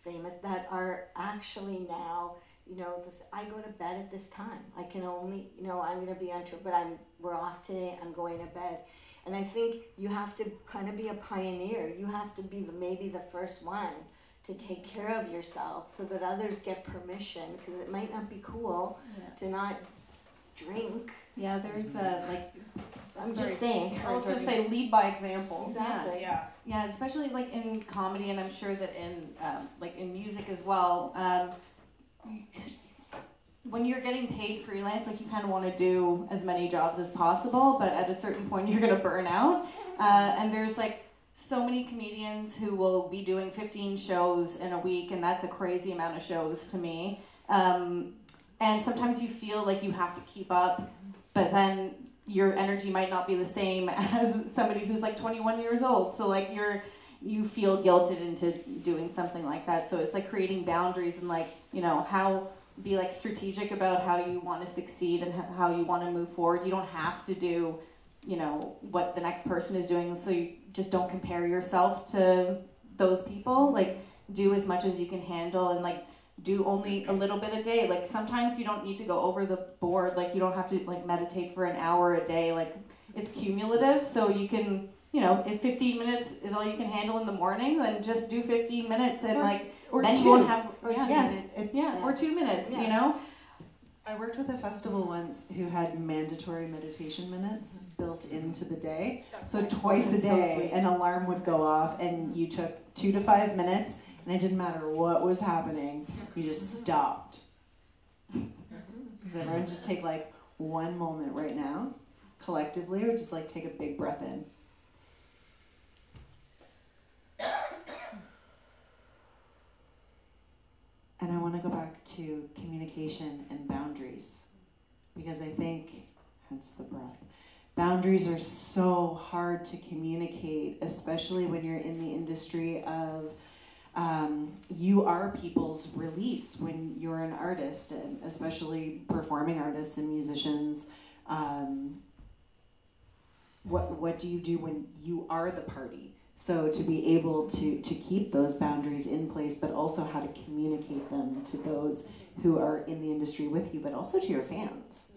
famous that are actually now, you know, this, I go to bed at this time. I can only, you know, I'm going to be on tour, but we're off today, I'm going to bed. And I think you have to kind of be a pioneer. You have to be maybe the first one to take care of yourself so that others get permission, because it might not be cool to not drink. Yeah, there's a, like, I was going to say, lead by example. Exactly. Yeah, especially like in comedy, and I'm sure that in, like in music as well, when you're getting paid freelance, like, you kind of want to do as many jobs as possible, but at a certain point you're going to burn out. And there's like so many comedians who will be doing 15 shows in a week, and that's a crazy amount of shows to me. And sometimes you feel like you have to keep up, but then your energy might not be the same as somebody who's like 21 years old. So like you feel guilted into doing something like that. So it's like creating boundaries and, like, you know, how be like strategic about how you want to succeed and how you want to move forward. You don't have to do, you know, what the next person is doing. So you just don't compare yourself to those people. Like, do as much as you can handle, and like do only a little bit a day. Like, sometimes you don't need to go over the board. Like, you don't have to like meditate for an hour a day. Like, it's cumulative. So you can, you know, if 15 minutes is all you can handle in the morning, then just do 15 minutes and or 2 minutes, you know? I worked with a festival once who had mandatory meditation minutes built into the day. So twice a day, an alarm would go off and you took 2 to 5 minutes, and it didn't matter what was happening, you just stopped. Does everyone just take like one moment right now, collectively, or just like take a big breath in? And I want to go back to communication and boundaries, because I think, hence the breath, boundaries are so hard to communicate, especially when you're in the industry of, you are people's release when you're an artist, and especially performing artists and musicians. What do you do when you are the party? So to be able to keep those boundaries in place, but also how to communicate them to those who are in the industry with you, but also to your fans.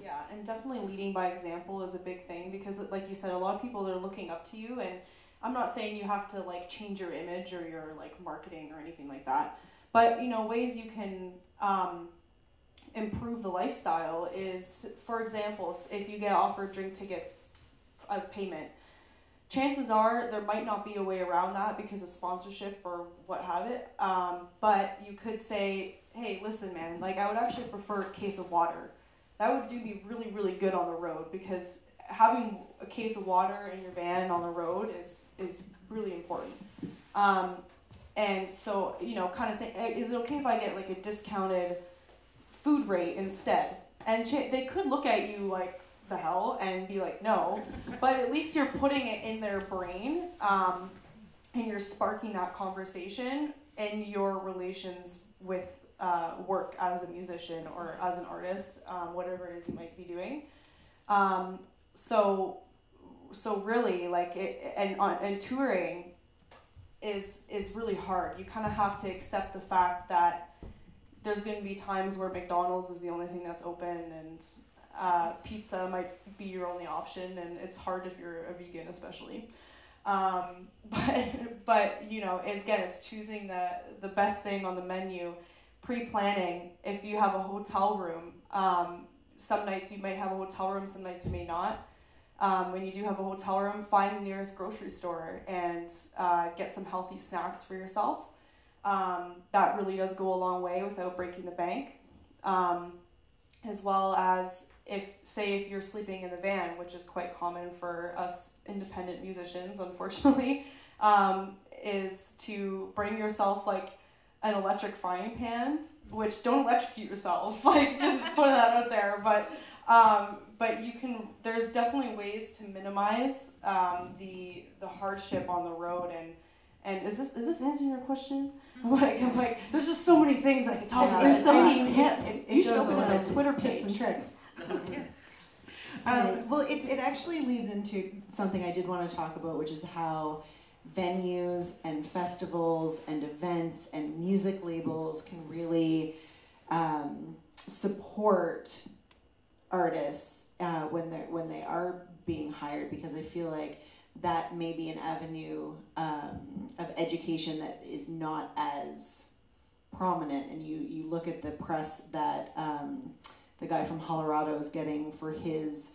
Yeah, and definitely leading by example is a big thing, because like you said, a lot of people are looking up to you, and I'm not saying you have to like change your image or your like marketing or anything like that, but, you know, ways you can improve the lifestyle is, for example, if you get offered drink tickets as payment, chances are there might not be a way around that because of sponsorship or what have it, but you could say, hey, listen, man, like, I would actually prefer a case of water. That would do me really, really good on the road, because having a case of water in your van on the road is really important. And so, you know, kind of saying, is it okay if I get like a discounted food rate instead? And they could look at you like, the hell, and be like, no, but at least you're putting it in their brain, and you're sparking that conversation in your relations with work as a musician or as an artist, whatever it is you might be doing. So really, like, and touring is really hard. You kind of have to accept the fact that there's going to be times where McDonald's is the only thing that's open, and pizza might be your only option, and it's hard if you're a vegan, especially. But you know, it's choosing the best thing on the menu, pre-planning. If you have a hotel room, some nights you might have a hotel room, some nights you may not. When you do have a hotel room, find the nearest grocery store and get some healthy snacks for yourself. That really does go a long way without breaking the bank. As well as if you're sleeping in the van, which is quite common for us independent musicians, unfortunately, is to bring yourself like an electric frying pan, which don't electrocute yourself, like just put that out there. But you can, there's definitely ways to minimize the hardship on the road. And is this answering your question? I'm like, there's just so many things I can talk about. There's so many tips. You should open up a Twitter page. Tips and tricks. Yeah. Well, it actually leads into something I did want to talk about, which is how venues and festivals and events and music labels can really support artists when they are being hired, because I feel like that may be an avenue of education that is not as prominent. And you look at the press that the guy from Colorado is getting for his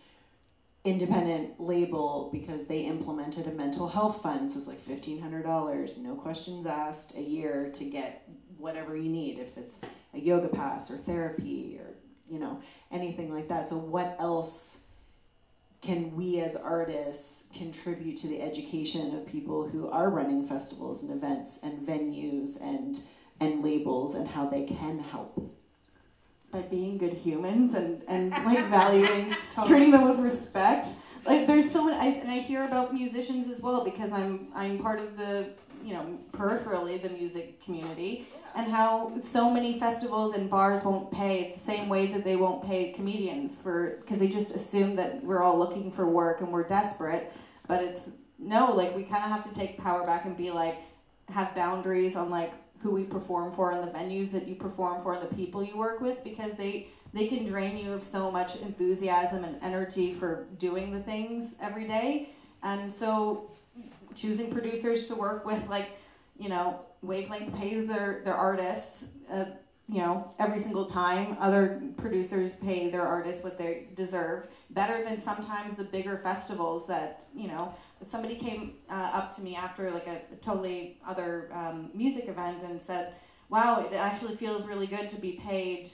independent label because they implemented a mental health fund. So it's like $1,500, no questions asked, a year to get whatever you need, if it's a yoga pass or therapy or, you know, anything like that. So what else can we as artists contribute to the education of people who are running festivals and events and venues and labels, and how they can help? By being good humans and like valuing, treating them with respect. Like there's so many, and I hear about musicians as well, because I'm part of the, you know, peripherally the music community, yeah. And how so many festivals and bars won't pay. It's the same way that they won't pay comedians because they just assume that we're all looking for work and we're desperate, but it's no, like we kind of have to take power back and be like, have boundaries on like, who we perform for and the venues that you perform for and the people you work with, because they can drain you of so much enthusiasm and energy for doing the things every day. And so choosing producers to work with, like, you know, Wavelength pays their artists, you know, every single time. Other producers pay their artists what they deserve, better than sometimes the bigger festivals that, you know, somebody came up to me after like a totally other music event and said, wow, it actually feels really good to be paid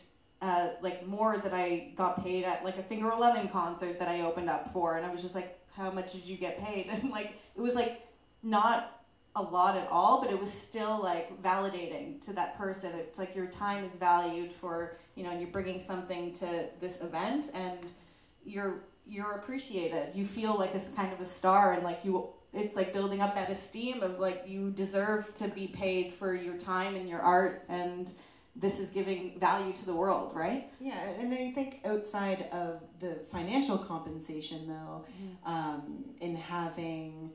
like more than I got paid at like a Finger 11 concert that I opened up for. And I was just like, how much did you get paid? And like, it was like not a lot at all, but it was still like validating to that person. It's like your time is valued for, you know, and you're bringing something to this event and you're appreciated. You feel like a kind of a star, and like you, it's like building up that esteem of like you deserve to be paid for your time and your art, and this is giving value to the world, right? Yeah, and I think outside of the financial compensation, though, mm-hmm. In having,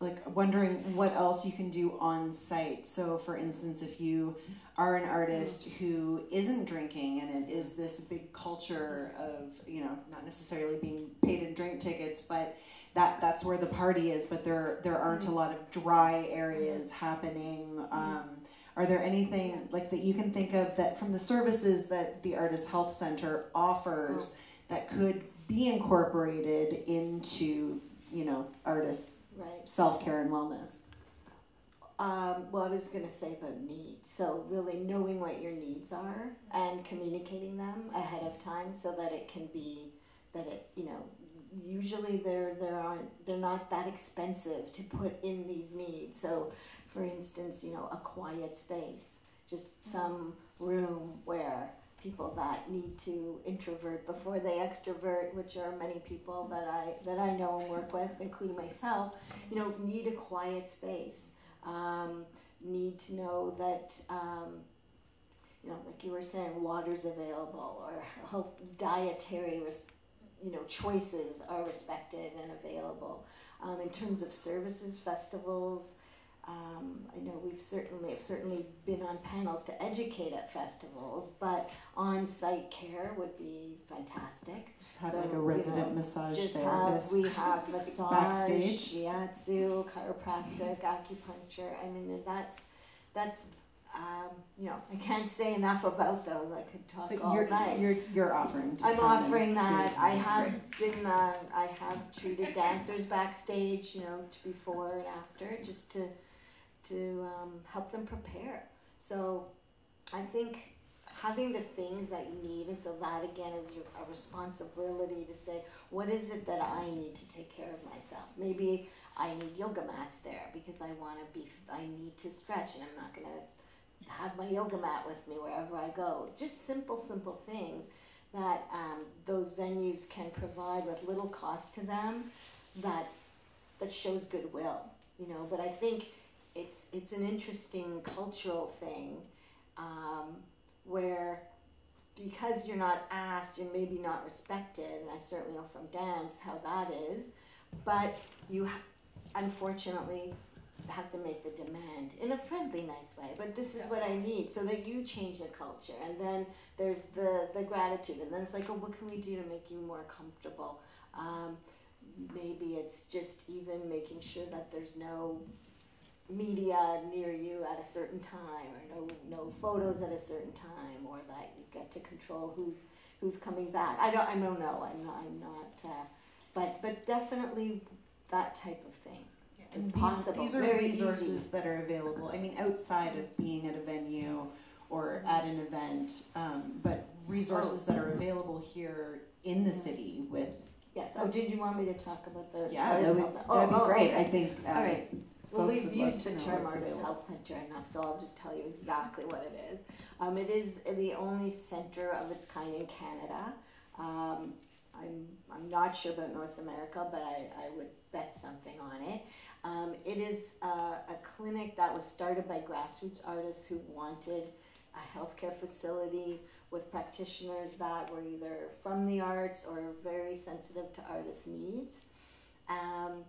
like wondering what else you can do on site. So for instance, if you are an artist who isn't drinking, and it is this big culture of, you know, not necessarily being paid in drink tickets, but that's where the party is, but there aren't a lot of dry areas happening. Are there anything like that you can think of that from the services that the Artist Health Center offers that could be incorporated into, you know, artists' right. self-care and wellness? Well, I was going to say about needs. So really knowing what your needs are and communicating them ahead of time so that it can be, that it, you know, usually they're not that expensive to put in these needs. So for instance, you know, a quiet space, just some room where people that need to introvert before they extrovert, which are many people that I know and work with, including myself, you know, need a quiet space, need to know that, you know, like you were saying, water's available, or hope dietary, you know, choices are respected and available. In terms of services, festivals, I know I've certainly been on panels to educate at festivals, but on-site care would be fantastic. Just have like a resident massage therapist. We have massage, backstage, shiatsu, chiropractic, acupuncture. I mean, that's you know, I can't say enough about those. I could talk all night. You're offering. I'm offering that. I have treated dancers backstage, you know, before and after, just to help them prepare. So I think having the things that you need, and so that again is a responsibility to say, what is it that I need to take care of myself? Maybe I need yoga mats there because I need to stretch, and I'm not gonna have my yoga mat with me wherever I go. Just simple things that those venues can provide with little cost to them, that shows goodwill, you know. But I think it's an interesting cultural thing, where because you're not asked, you're maybe not respected, and I certainly know from dance how that is, but you unfortunately have to make the demand in a friendly, nice way, but this is what I need, so that you change the culture. And then there's the gratitude, and then it's like, oh, what can we do to make you more comfortable? Maybe it's just even making sure that there's no media near you at a certain time, or no photos at a certain time, or that you get to control who's coming back. I don't know, I'm not, but definitely that type of thing. It's possible. These are very resources easy that are available. I mean, outside of being at a venue or at an event, but resources that are available here in the city with... Yes. Oh, did you want me to talk about the... Yeah, that'd be great. Okay. I think... All right. Well, we've used the term Artist Health Center enough, so I'll just tell you exactly what it is. It is the only center of its kind in Canada. I'm not sure about North America, but I would bet something on it. It is a clinic that was started by grassroots artists who wanted a healthcare facility with practitioners that were either from the arts or very sensitive to artists' needs. And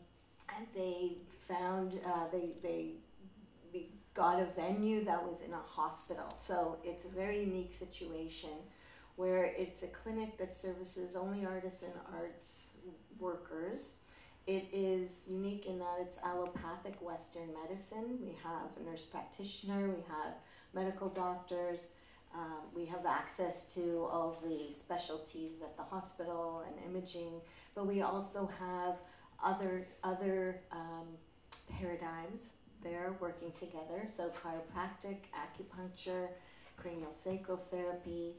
they found, they got a venue that was in a hospital. So it's a very unique situation where it's a clinic that services only artists and arts workers. It is unique in that it's allopathic Western medicine. We have a nurse practitioner, we have medical doctors, we have access to all the specialties at the hospital and imaging, but we also have other paradigms there working together. So chiropractic, acupuncture, craniosacral therapy,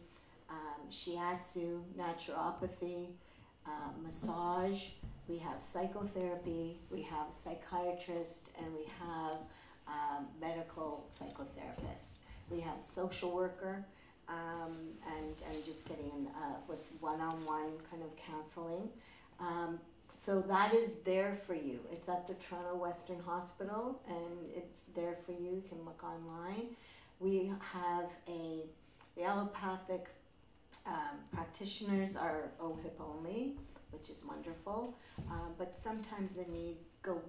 shiatsu, naturopathy, massage, we have psychotherapy, we have psychiatrists, and we have medical psychotherapists. We have social worker, and just getting in with one-on-one kind of counseling. So that is there for you. It's at the Toronto Western Hospital, and it's there for you. You can look online. We have the allopathic practitioners are OHIP only, which is wonderful, but sometimes the needs go,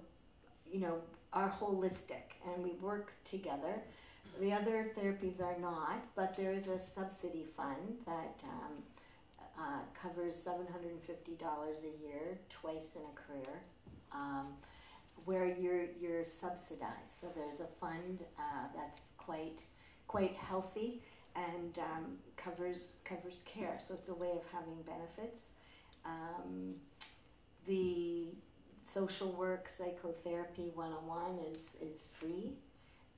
you know, are holistic, and we work together. The other therapies are not, but there is a subsidy fund that covers $750 a year, twice in a career, where you're subsidized. So there's a fund that's quite healthy and covers care. So it's a way of having benefits. The social work, psychotherapy 101 is free,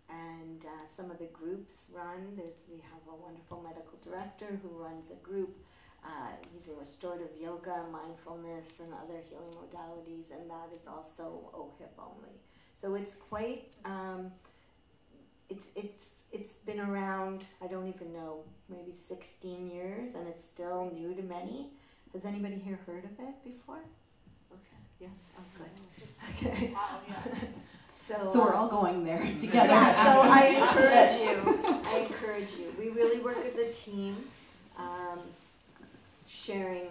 and some of the groups run. We have a wonderful medical director who runs a group using restorative yoga, mindfulness, and other healing modalities, and that is also OHIP only. So it's quite... It's been around, I don't even know, maybe 16 years, and it's still new to many. Has anybody here heard of it before? Okay. Yes? Oh, good. Okay. Wow, yeah. So we're all going there together. Yeah, so I encourage you. encourage you. We really work as a team, sharing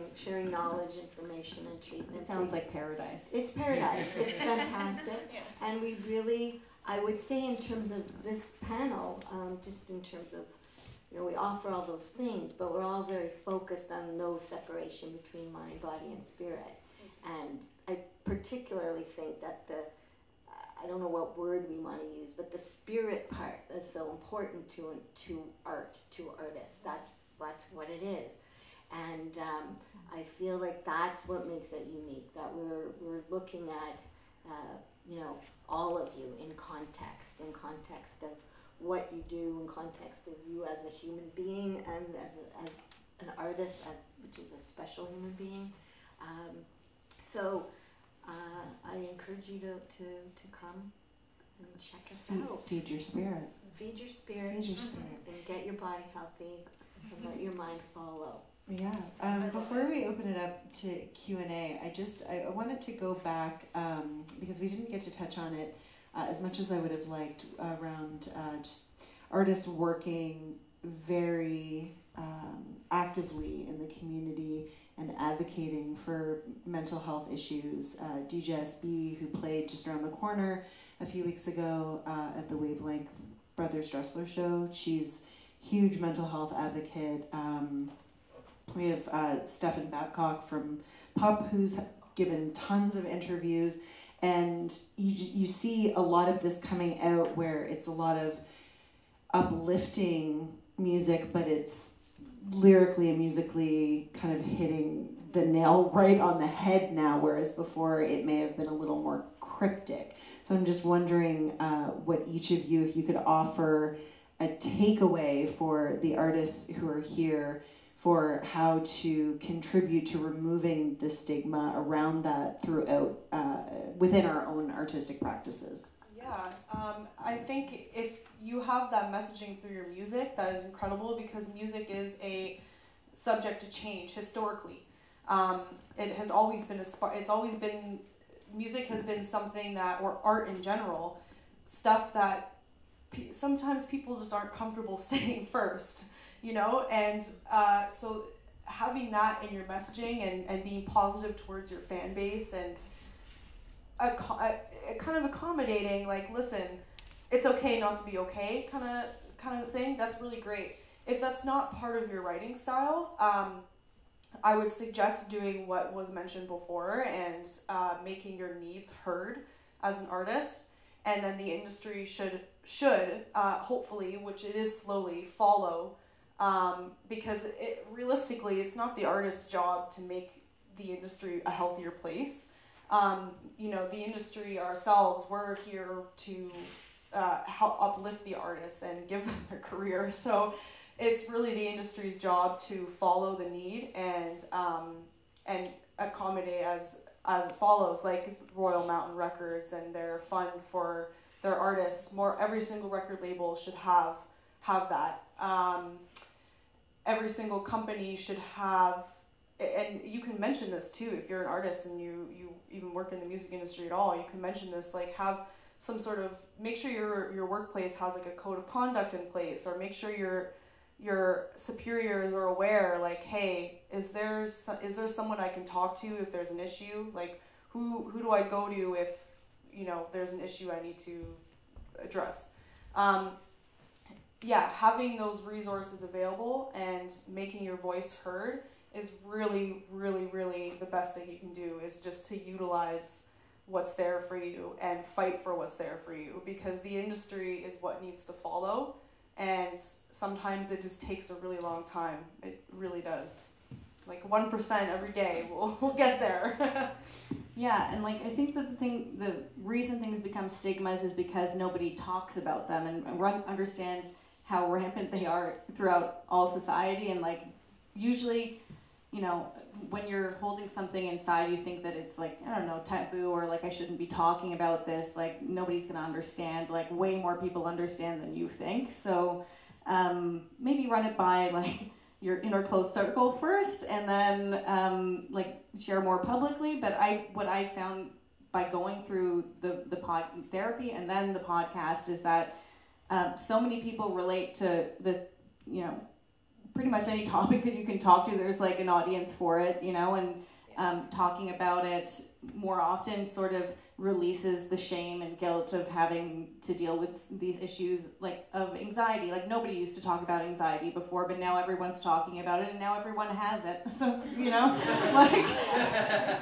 knowledge, information, and treatment. It sounds like paradise. It's paradise. It's fantastic. And we really, I would say in terms of this panel, just in terms of, we offer all those things, but we're all very focused on no separation between mind, body, and spirit. And I particularly think that the, I don't know what word we want to use, but the spirit part is so important to art, to artists. That's what it is. And I feel like that's what makes it unique, that we're looking at, all of you in context of what you do, in context of you as a human being and as an artist, which is a special human being. So I encourage you to come and check us out. Feed your spirit. Feed your spirit. Feed your spirit. And get your body healthy and let your mind follow. Yeah. Before we open it up to Q&A, I wanted to go back because we didn't get to touch on it as much as I would have liked around just artists working very actively in the community and advocating for mental health issues. DJSB, who played just around the corner a few weeks ago at the Wavelength Brothers Dressler Show. She's a huge mental health advocate. We have Stephen Babcock from PUP, who's given tons of interviews. And you see a lot of this coming out where it's a lot of uplifting music, but it's lyrically and musically kind of hitting the nail right on the head now, whereas before it may have been a little more cryptic. So I'm just wondering what each of you, if you could offer a takeaway for the artists who are here for how to contribute to removing the stigma around that throughout, within our own artistic practices. Yeah, I think if you have that messaging through your music, that is incredible, because music is a subject to change historically. It has always been music has been something that, or art in general, stuff that sometimes people just aren't comfortable saying first, and so having that in your messaging and being positive towards your fan base and kind of accommodating, like, listen, it's okay not to be okay kind of thing, that's really great. If that's not part of your writing style, I would suggest doing what was mentioned before and making your needs heard as an artist, and then the industry should hopefully, which it is slowly, follow, because realistically it's not the artist's job to make the industry a healthier place. The industry ourselves, we're here to help uplift the artists and give them their career. So it's really the industry's job to follow the need and accommodate as follows, like Royal Mountain Records and their fund for their artists. Every single record label should have that. Every single company should have. And you can mention this too if you're an artist and you even work in the music industry at all. You can mention this, like, have some sort of, make sure your workplace has like a code of conduct in place, or make sure your superiors are aware, like, hey, is there someone I can talk to if there's an issue? Like, who do I go to if there's an issue I need to address? Having those resources available and making your voice heard is really, really, really the best thing you can do, is just to utilize what's there for you and fight for what's there for you, because the industry is what needs to follow, and sometimes it just takes a really long time. It really does. Like 1% every day, we'll get there. Yeah, and like I think that the reason things become stigmas is because nobody talks about them and understands how rampant they are throughout all society, and like usually, when you're holding something inside, you think that it's like, I don't know, taboo, or like I shouldn't be talking about this, like nobody's going to understand, like way more people understand than you think. So maybe run it by like your inner close circle first, and then like share more publicly. But what I found by going through the pod therapy and then the podcast is that So many people relate to the, you know, pretty much any topic that you can talk to, there's like an audience for it, you know, and talking about it more often sort of releases the shame and guilt of having to deal with these issues like of anxiety. Like nobody used to talk about anxiety before, but now everyone's talking about it and now everyone has it. So, you know, like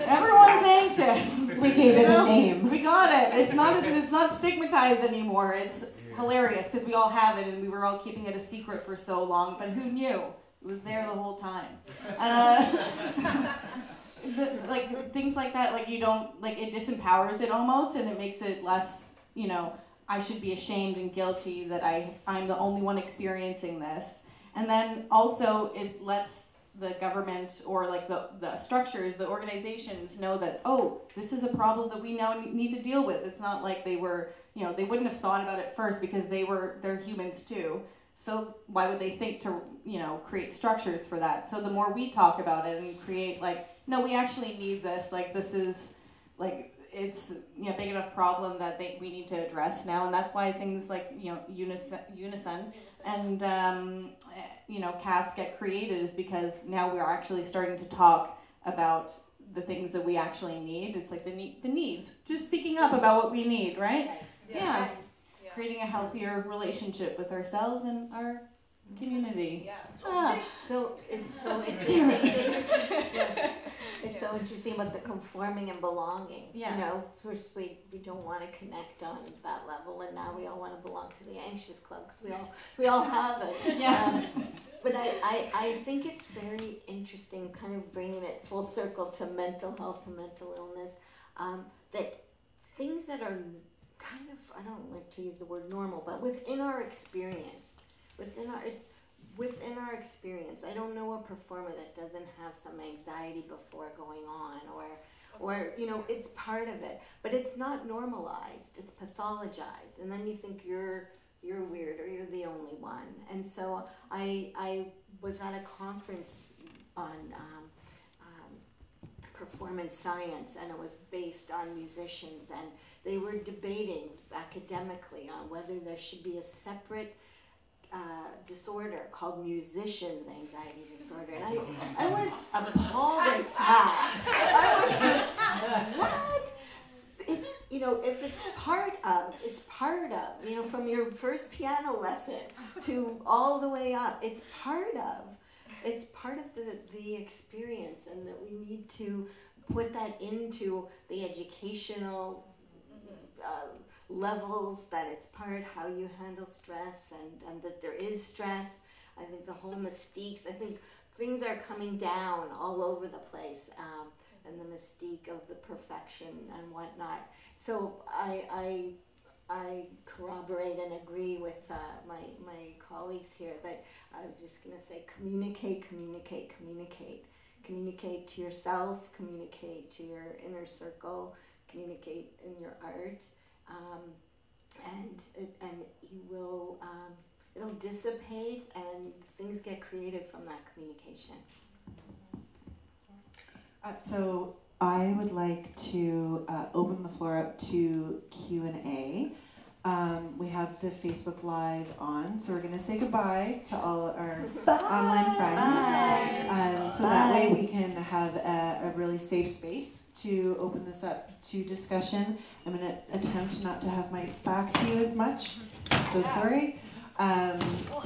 everyone's anxious. We gave it a name. We got it. It's not stigmatized anymore. It's hilarious because we all have it and we were all keeping it a secret for so long, but who knew? It was there the whole time. Like things like that, like you don't, like it disempowers it almost, and it makes it less, you know, I should be ashamed and guilty that I'm the only one experiencing this. And then also it lets the government or like the structures, the organizations know that, oh, this is a problem that we now need to deal with. It's not like they were, you know, they wouldn't have thought about it first because they're humans too. So why would they think to, you know, create structures for that? So the more we talk about it and create like, no, we actually need this, like this is, like it's, you know, big enough problem that we need to address now, and that's why things like, you know, Unison and, you know, CAS get created, is because now we're actually starting to talk about the things that we actually need. It's like the needs, just speaking up about what we need, right? Yeah. Creating a healthier relationship with ourselves and our community. Yeah. Ah. So it's so interesting. It's so interesting about the conforming and belonging. Yeah. You know, first we don't want to connect on that level, and now we all want to belong to the anxious club because we all have it. Yeah. But I think it's very interesting, kind of bringing it full circle to mental health and mental illness, that things that are kind of, I don't like to use the word normal, but within our experience. Within our experience. I don't know a performer that doesn't have some anxiety before going on, or you know, it's part of it. But it's not normalized. It's pathologized, and then you think you're weird or you're the only one. And so I was at a conference on performance science, and it was based on musicians, and they were debating academically on whether there should be a separate disorder called musician's anxiety disorder, and I was appalled at that. I was just, what? It's, you know, if it's part of, you know, from your first piano lesson to all the way up, it's part of the experience, and that we need to put that into the educational levels, that it's part how you handle stress, and that there is stress. I think the whole mystiques, I think things are coming down all over the place, and the mystique of the perfection and whatnot. So I corroborate and agree with my colleagues here that I was just going to say, communicate. Communicate to yourself, communicate to your inner circle, communicate in your art. And you will, it'll dissipate, and things get created from that communication. So I would like to open the floor up to Q&A. We have the Facebook Live on, so we're going to say goodbye to all our online friends. So that way we can have a really safe space to open this up to discussion. I'm going to attempt not to have my back to you as much. So sorry.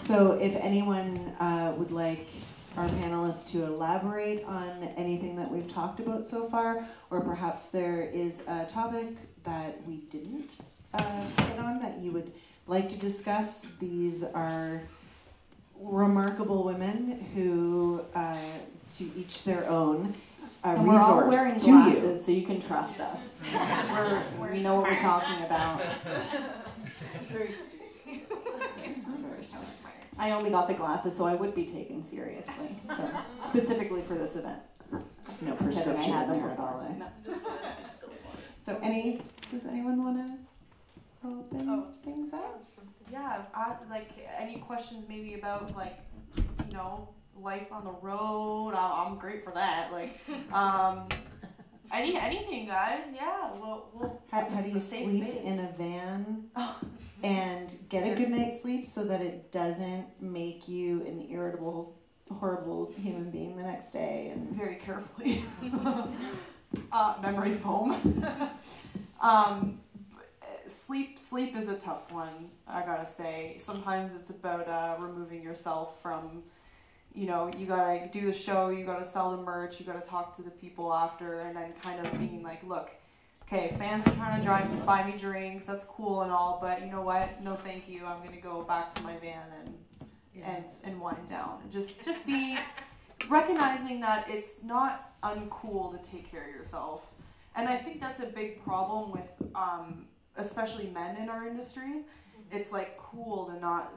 So if anyone would like our panelists to elaborate on anything that we've talked about so far, or perhaps there is a topic that we didn't hit on that you would like to discuss, these are remarkable women who, to each their own, and we're all wearing glasses, so you can trust us. We know what we're talking about. Very smart. I only got the glasses, so I would be taken seriously, specifically for this event. There's no prescription I had in there at all. So does anyone want to open things up? Yeah, like any questions maybe about, like, you know, life on the road. I'm great for that. Like, Anything, guys. Yeah. We'll how do you sleep space. In a van? Oh. And get a good night's sleep so that it doesn't make you an irritable, horrible human being the next day. And very carefully. Memory foam. Sleep is a tough one, I gotta say. Sometimes it's about removing yourself from, you know, you gotta do the show, you gotta sell the merch, you gotta talk to the people after, and then kind of being like, look, okay, fans are trying to buy me drinks, that's cool and all, but you know what? No thank you, I'm gonna go back to my van and wind down. And just be recognizing that it's not uncool to take care of yourself. And I think that's a big problem with especially men in our industry. It's like cool to not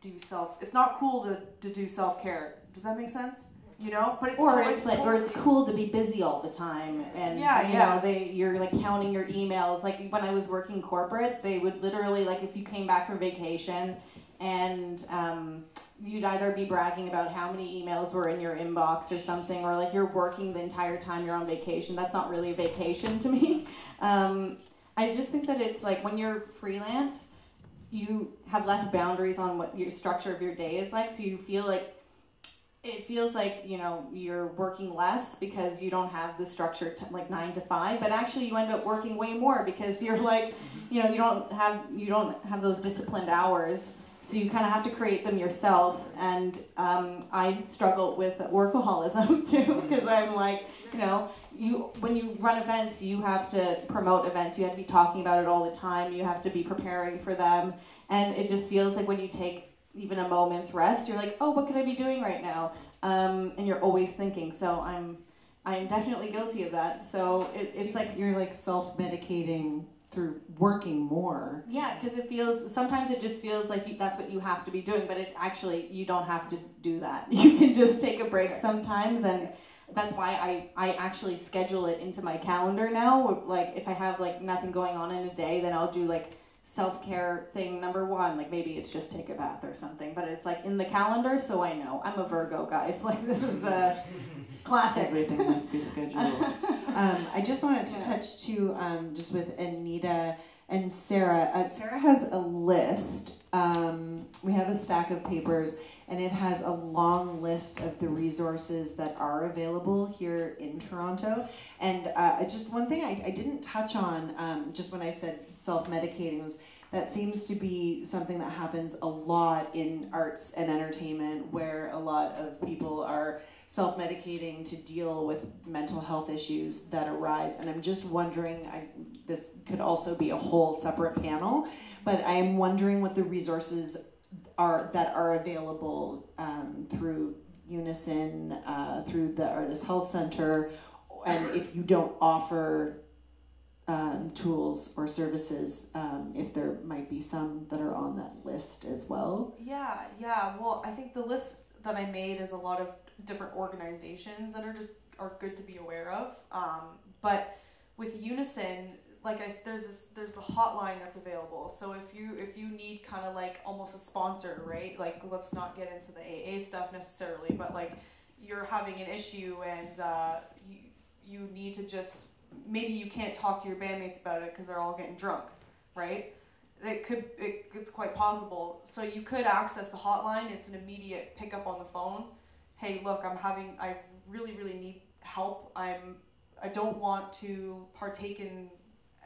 do it's not cool to do self-care. Does that make sense? You know, but it's cool to be busy all the time, and you know you're like counting your emails. Like when I was working corporate, they would literally, like, if you came back from vacation, and you'd either be bragging about how many emails were in your inbox or something, or like you're working the entire time you're on vacation. That's not really a vacation to me. I just think that it's like when you're freelance, you have less boundaries on what your structure of your day is like, so you feel like it feels like, you know, you're working less because you don't have the structure to, like, 9 to 5, but actually you end up working way more because you're like, you know, you don't have those disciplined hours, so you kind of have to create them yourself. And I struggle with workaholism too, because I'm like, you know, when you run events, you have to promote events, you have to be talking about it all the time, you have to be preparing for them, and it just feels like when you take even a moment's rest, you're like, oh, what could I be doing right now? And you're always thinking. So I'm definitely guilty of that. So it's like you're like self-medicating through working more. Yeah, because sometimes it just feels like that's what you have to be doing, but it actually, you don't have to do that. You can just take a break sometimes, and that's why I actually schedule it into my calendar now. Like if I have like nothing going on in a day, then I'll do like self-care thing number one, like maybe it's just take a bath or something, but it's like in the calendar, so I know. I'm a Virgo, guys, like this is a classic. Everything must be scheduled. I just wanted to touch too, just with Anita and Sarah. Sarah has a list. We have a stack of papers, and it has a long list of the resources that are available here in Toronto. And just one thing I didn't touch on, just when I said self-medicating, was that seems to be something that happens a lot in arts and entertainment, where a lot of people are self-medicating to deal with mental health issues that arise. And I'm just wondering, this could also be a whole separate panel, but I am wondering what the resources that are available through Unison, through the Artist Health Center, and if you don't offer tools or services, if there might be some that are on that list as well. Yeah. Well, I think the list that I made is a lot of different organizations that are good to be aware of. But with Unison, like there's the hotline that's available. So if you need kind of like almost a sponsor, right? Like let's not get into the AA stuff necessarily, but like you're having an issue and you need to just, maybe you can't talk to your bandmates about it because they're all getting drunk, right? It's quite possible. So you could access the hotline. It's an immediate pickup on the phone. Hey, look, I really, really need help. I don't want to partake in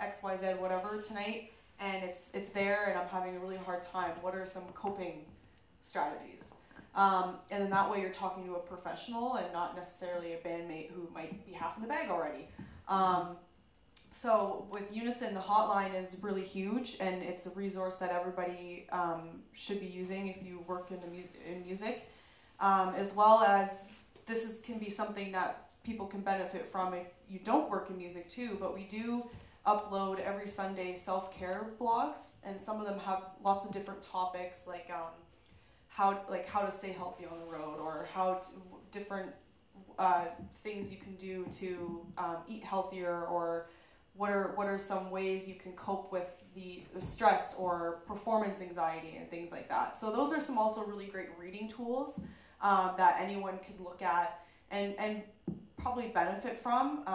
XYZ whatever tonight, and it's there, and I'm having a really hard time. What are some coping strategies? And then that way you're talking to a professional and not necessarily a bandmate who might be half in the bag already. So with Unison, the hotline is really huge, and it's a resource that everybody should be using if you work in music, as well as can be something that people can benefit from if you don't work in music too. But we do upload every Sunday self-care blogs, and some of them have lots of different topics, like how to stay healthy on the road, or different things you can do to eat healthier, or what are some ways you can cope with the stress or performance anxiety and things like that. So those are some also really great reading tools that anyone could look at and probably benefit from.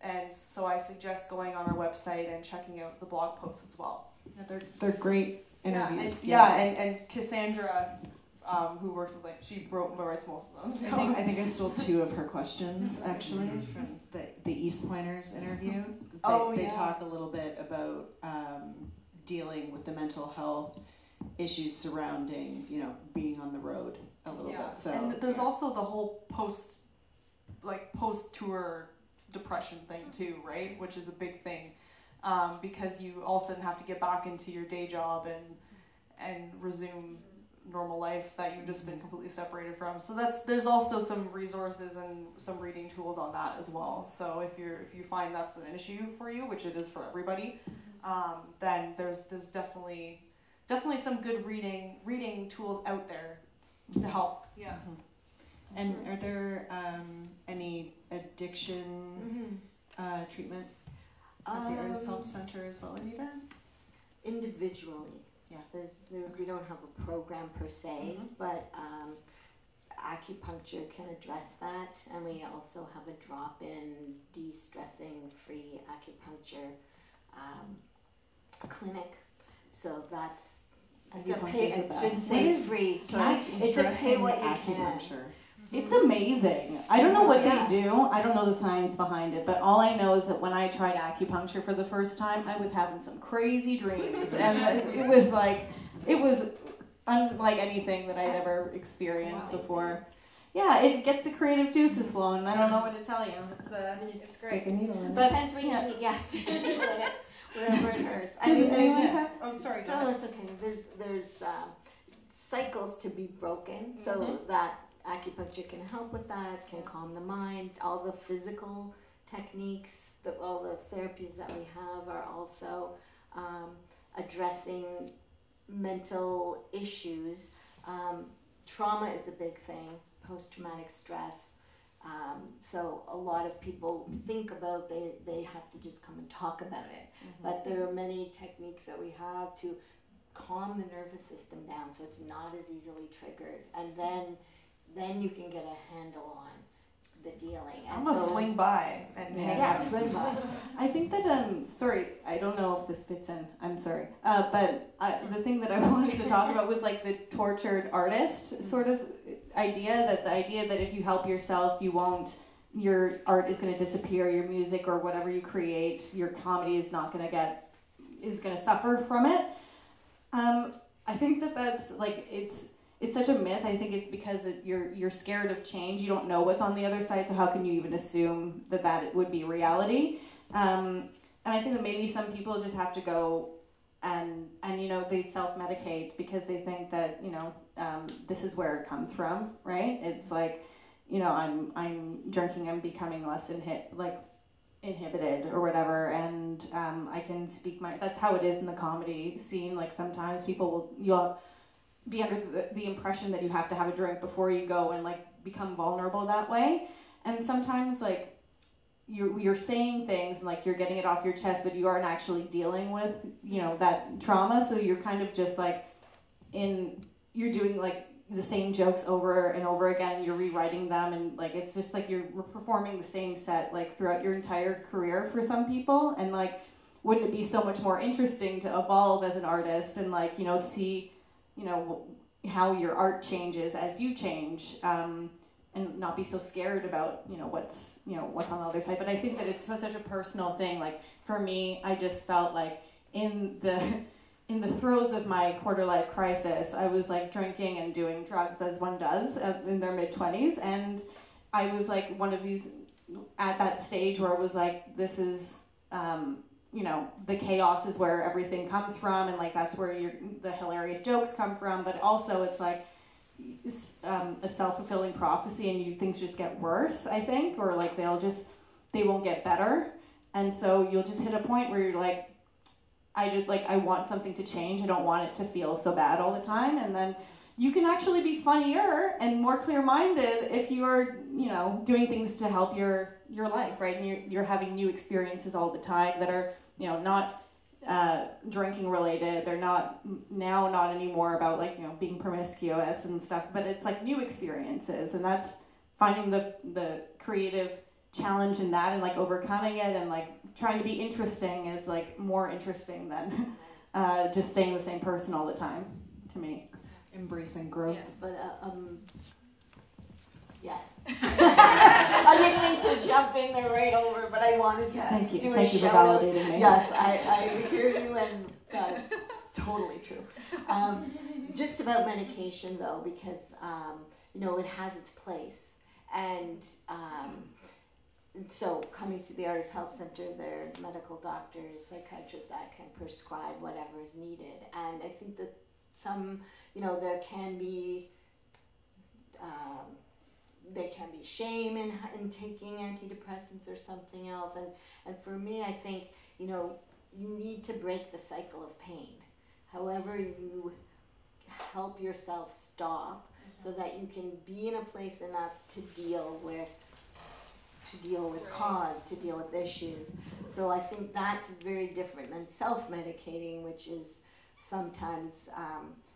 And so I suggest going on our website and checking out the blog posts as well. Yeah, they're great interviews. And Cassandra, who works with, like, she writes most of them. So. I think I stole two of her questions, actually, from the East Pointers interview. They talk a little bit about dealing with the mental health issues surrounding, being on the road a little bit. So, and there's also the whole post-tour depression thing too, right? Which is a big thing, because you all of a sudden have to get back into your day job and resume normal life that you've just been completely separated from. So there's also some resources and some reading tools on that as well. So if you find that's an issue for you, which it is for everybody, then there's definitely some good reading tools out there to help. Yeah. Mm-hmm. And are there any addiction treatment at the Artist Health Center as well, Anita? Individually. Yeah. We don't have a program per se, but acupuncture can address that. And we also have a drop-in de-stressing free acupuncture clinic. So that's free. It's a pay what you can. It's amazing. I don't know what they do. I don't know the science behind it, but all I know is that when I tried acupuncture for the first time, I was having some crazy dreams, and it was unlike anything that I'd ever experienced before. Yeah, it gets the creative juices flowing. I don't know what to tell you. It's great. Stick a needle in it. Wherever it hurts. No, it's okay. There's cycles to be broken, so that acupuncture can help with that, can calm the mind. All the physical techniques, all the therapies that we have are also addressing mental issues. Trauma is a big thing, post-traumatic stress. So a lot of people think about they have to just come and talk about it. But there are many techniques that we have to calm the nervous system down so it's not as easily triggered. And then you can get a handle on the dealing. I'm going to swing by. Swing by. I think that, I don't know if this fits in. I'm sorry. But the thing that I wanted to talk about was the tortured artist sort of idea, that the idea that if you help yourself, your art is going to disappear, your music or whatever you create, your comedy is not going to is going to suffer from it. I think that's it's such a myth. I think it's because you're scared of change. You don't know what's on the other side, so how can you even assume that it would be reality? And I think that maybe some people just have to go and they self-medicate because they think that, this is where it comes from, right? It's I'm drinking, I'm becoming less inhibited or whatever, and I can speak that's how it is in the comedy scene. Sometimes you'll be under the impression that you have to have a drink before you go and become vulnerable that way. And sometimes you're saying things and you're getting it off your chest, but you aren't actually dealing with, that trauma. So you're kind of just you're doing the same jokes over and over again. You're rewriting them. And it's just you're performing the same set throughout your entire career for some people. And wouldn't it be so much more interesting to evolve as an artist and see how your art changes as you change, and not be so scared about what's on the other side. But I think that it's such a personal thing. For me, I just felt in the throes of my quarter life crisis, I was drinking and doing drugs as one does in their mid-20s, and I was one of these at that stage where it was this is the chaos is where everything comes from, and that's where the hilarious jokes come from, but also it's a self-fulfilling prophecy, and things just get worse, I think, or they won't get better, and so you'll just hit a point where you're I want something to change, I don't want it to feel so bad all the time. And then you can actually be funnier and more clear-minded if you are, doing things to help your life, right? And you're having new experiences all the time that are, not drinking related. They're not anymore about being promiscuous and stuff, but it's new experiences, and that's finding the creative challenge in that and like overcoming it and like trying to be interesting is like more interesting than just staying the same person all the time to me. Embracing growth. Yeah, but yes. I didn't mean to jump in there right over, but I wanted to do a shout out. Thank you for validating me. Yes, I hear you, and that's totally true. Just about medication though, because you know, it has its place, and so coming to the Artist Health Center, their medical doctors, psychiatrists that can prescribe whatever is needed, and I think that some, you know, there can be there can be shame in taking antidepressants or something else, and for me, I think, you know, you need to break the cycle of pain. However you help yourself stop, so that you can be in a place enough to deal with cause, to deal with issues. So I think that's very different than self-medicating, which is sometimes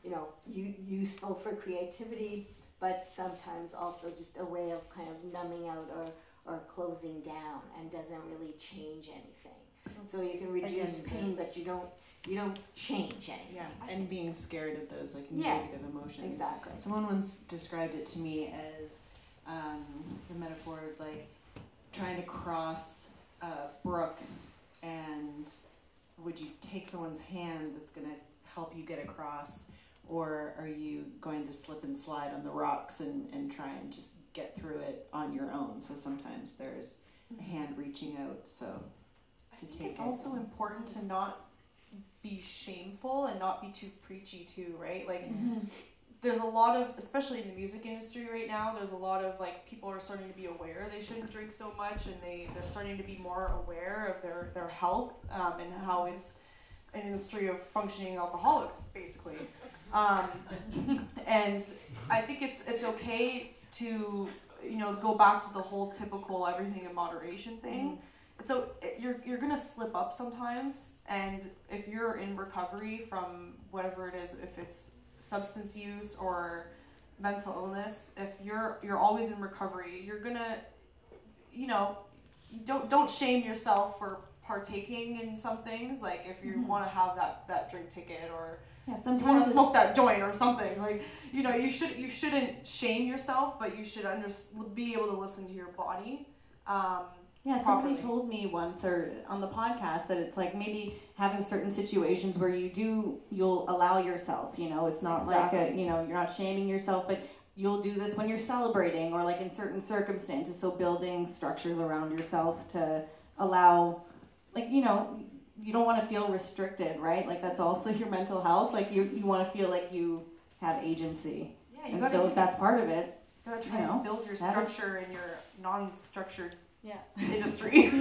you know, useful for creativity, but sometimes also just a way of kind of numbing out or closing down, and doesn't really change anything. So you can reduce pain, but you don't change anything. Yeah, and being scared of those like negative emotions. Exactly. Someone once described it to me as the metaphor of like trying to cross a brook, and would you take someone's hand that's going to help you get across, or are you going to slip and slide on the rocks and try and just get through it on your own? So sometimes there's a hand reaching out, so... It's also important to not be shameful and not be too preachy too, right? Like there's a lot of, especially in the music industry right now, there's a lot of like people are starting to be aware they shouldn't drink so much, and they're starting to be more aware of their health and how it's an industry of functioning alcoholics basically. And I think it's okay to, you know, go back to the whole typical everything in moderation thing. So you're going to slip up sometimes, and if you're in recovery from whatever it is, if it's substance use or mental illness, if you're always in recovery, you're going to, you know, don't shame yourself for partaking in some things. Like if you want to have that drink ticket, or sometimes you want to smoke that joint or something, like, you know, you shouldn't shame yourself, but you should be able to listen to your body. Yeah, somebody told me once, or on the podcast, that it's like maybe having certain situations where you'll allow yourself, you know, it's not like, you know, you're not shaming yourself, but you'll do this when you're celebrating or like in certain circumstances. So building structures around yourself to allow, like, you know, you don't want to feel restricted, right? Like that's also your mental health. Like you want to feel like you have agency. Yeah, you gotta, so if that's part of it, you gotta try and build your structure and your non-structured industry. It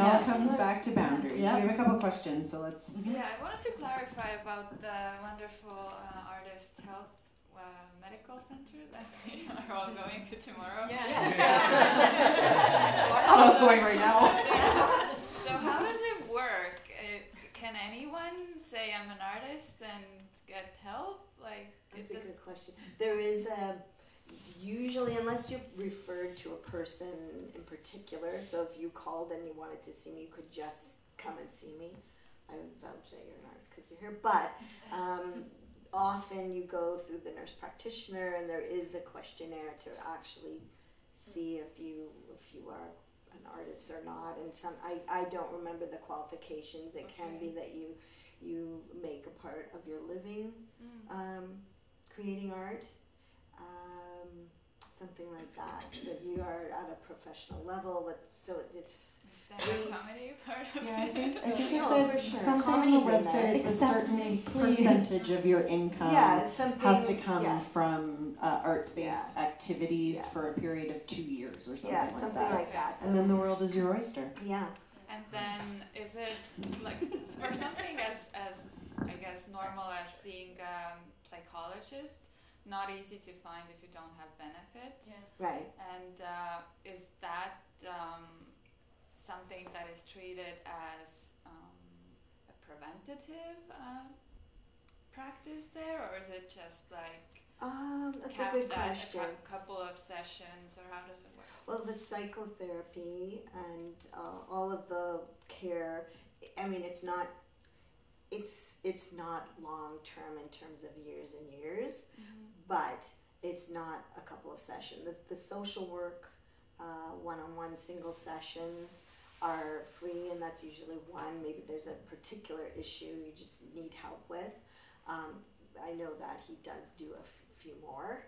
all comes back to boundaries. So we have a couple questions, so let's... I wanted to clarify about the wonderful Artist Health Medical Center that we are all going to tomorrow. I was going right now. So how does it work? Can anyone say I'm an artist and get help? Like, that's a good question. There is a... Usually, unless you referred to a person in particular, so if you called and you wanted to see me, you could just come and see me. I would vouch that you're an artist because you're here, but often you go through the nurse practitioner, and there is a questionnaire to actually see if you are an artist or not. And some I don't remember the qualifications. It can be that you make a part of your living creating art. Something like that you are at a professional level, but so it's... Is that a comedy part of it? I think it's something on the website, it's a certain percentage of your income has to come from arts-based activities for a period of 2 years or something like that. Yeah, something like that. So and then the world is your oyster. Yeah. And then is it, like, for something as I guess, normal as seeing a psychologist, not easy to find if you don't have benefits. Yeah. Right. And is that something that is treated as a preventative practice there, or is it just like That's a good question. A couple of sessions, or how does it work? Well, the psychotherapy and all of the care, I mean, it's not long term in terms of years and years, mm-hmm. but it's not a couple of sessions. The social work one-on-one single sessions are free, and that's usually one. Maybe there's a particular issue you just need help with. I know that he does do a few more.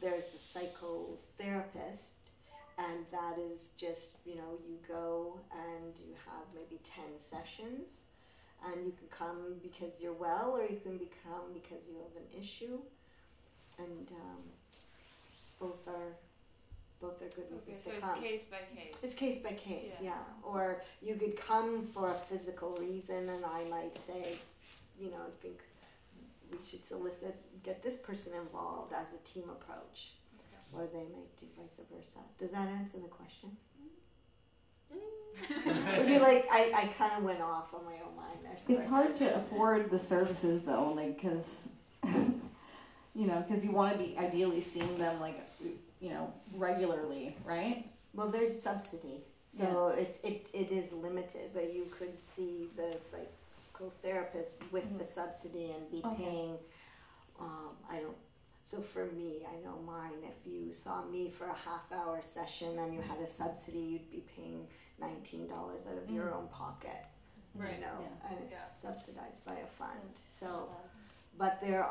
There's a psychotherapist, and that is just, you know, you go and you have maybe 10 sessions, and you can come because you're well, or you can become because you have an issue, and both are good reasons to come. So it's case by case. It's case by case, yeah. Or you could come for a physical reason, and I might say, you know, I think we should get this person involved as a team approach, okay. Or they might do vice versa. Does that answer the question? Would you like? I kind of went off on my own mind there. Sorry. It's hard to afford the services though, like because you know, because you want to be ideally seeing them like you know regularly, right? Well, there's subsidy, so yeah. it is limited, but you could see the psychotherapist with mm-hmm. the subsidy and be okay. paying. I don't. So for me, I know mine, if you saw me for a half-hour session and you had a subsidy, you'd be paying $19 out of your own pocket, right. you know, yeah. and it's yeah. subsidized by a fund. So, but there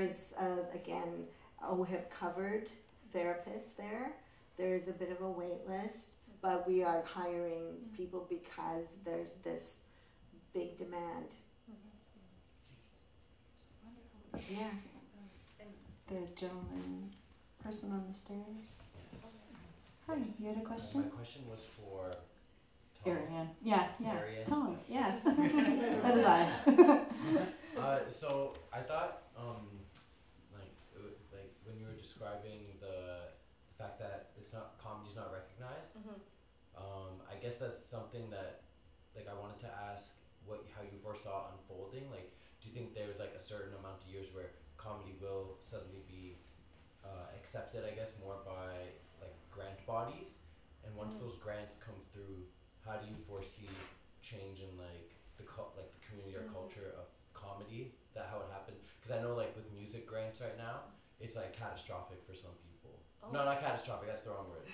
is, again, OHIP covered therapists there. There is a bit of a wait list, but we are hiring people because there's this big demand. Yeah. The gentleman, person on the stairs. Hi, you had a question? My question was for Tong. Ariane. Yeah. Ariane. Tong, yeah. That is I. So I thought, like when you were describing the fact that comedy's not recognized, mm-hmm. I guess that's something that, like, I wanted to ask how you foresaw unfolding. Like, do you think there's like a certain amount of years where comedy will suddenly be accepted, I guess, more by like grant bodies, and once those grants come through, how do you foresee change in like the community or culture of comedy? That how it happened? Because I know like with music grants right now, it's like catastrophic for some people. Oh. No, not catastrophic. That's the wrong word.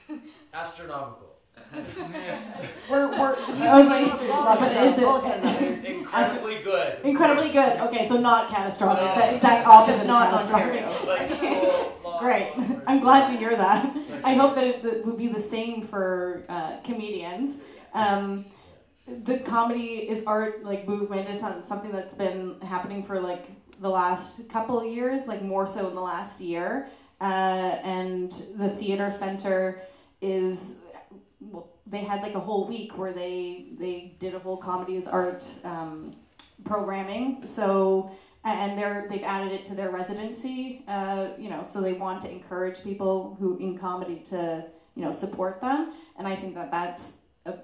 Astronomical. It's incredibly good. Incredibly good. Okay, so not catastrophic. That's all just not Ontario. Great. I'm glad to hear that. I hope that it would be the same for comedians. The comedy is art like movement is something that's been happening for like the last couple of years, like more so in the last year. And the theater center is. Well, they had like a whole week where they did a whole comedies art programming. So and they've added it to their residency. You know, so they want to encourage people who in comedy to you know support them. And I think that's a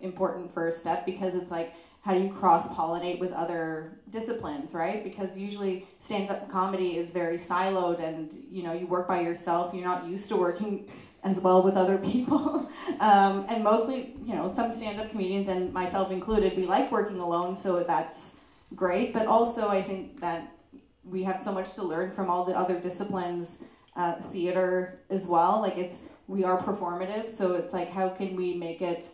important first step because it's like how do you cross-pollinate with other disciplines, right? Because usually stand-up comedy is very siloed, and you know you work by yourself. You're not used to working as well with other people. And mostly, you know, some stand-up comedians and myself included, we like working alone, so that's great. But also I think that we have so much to learn from all the other disciplines, theater as well. Like we are performative, so it's like how can we make it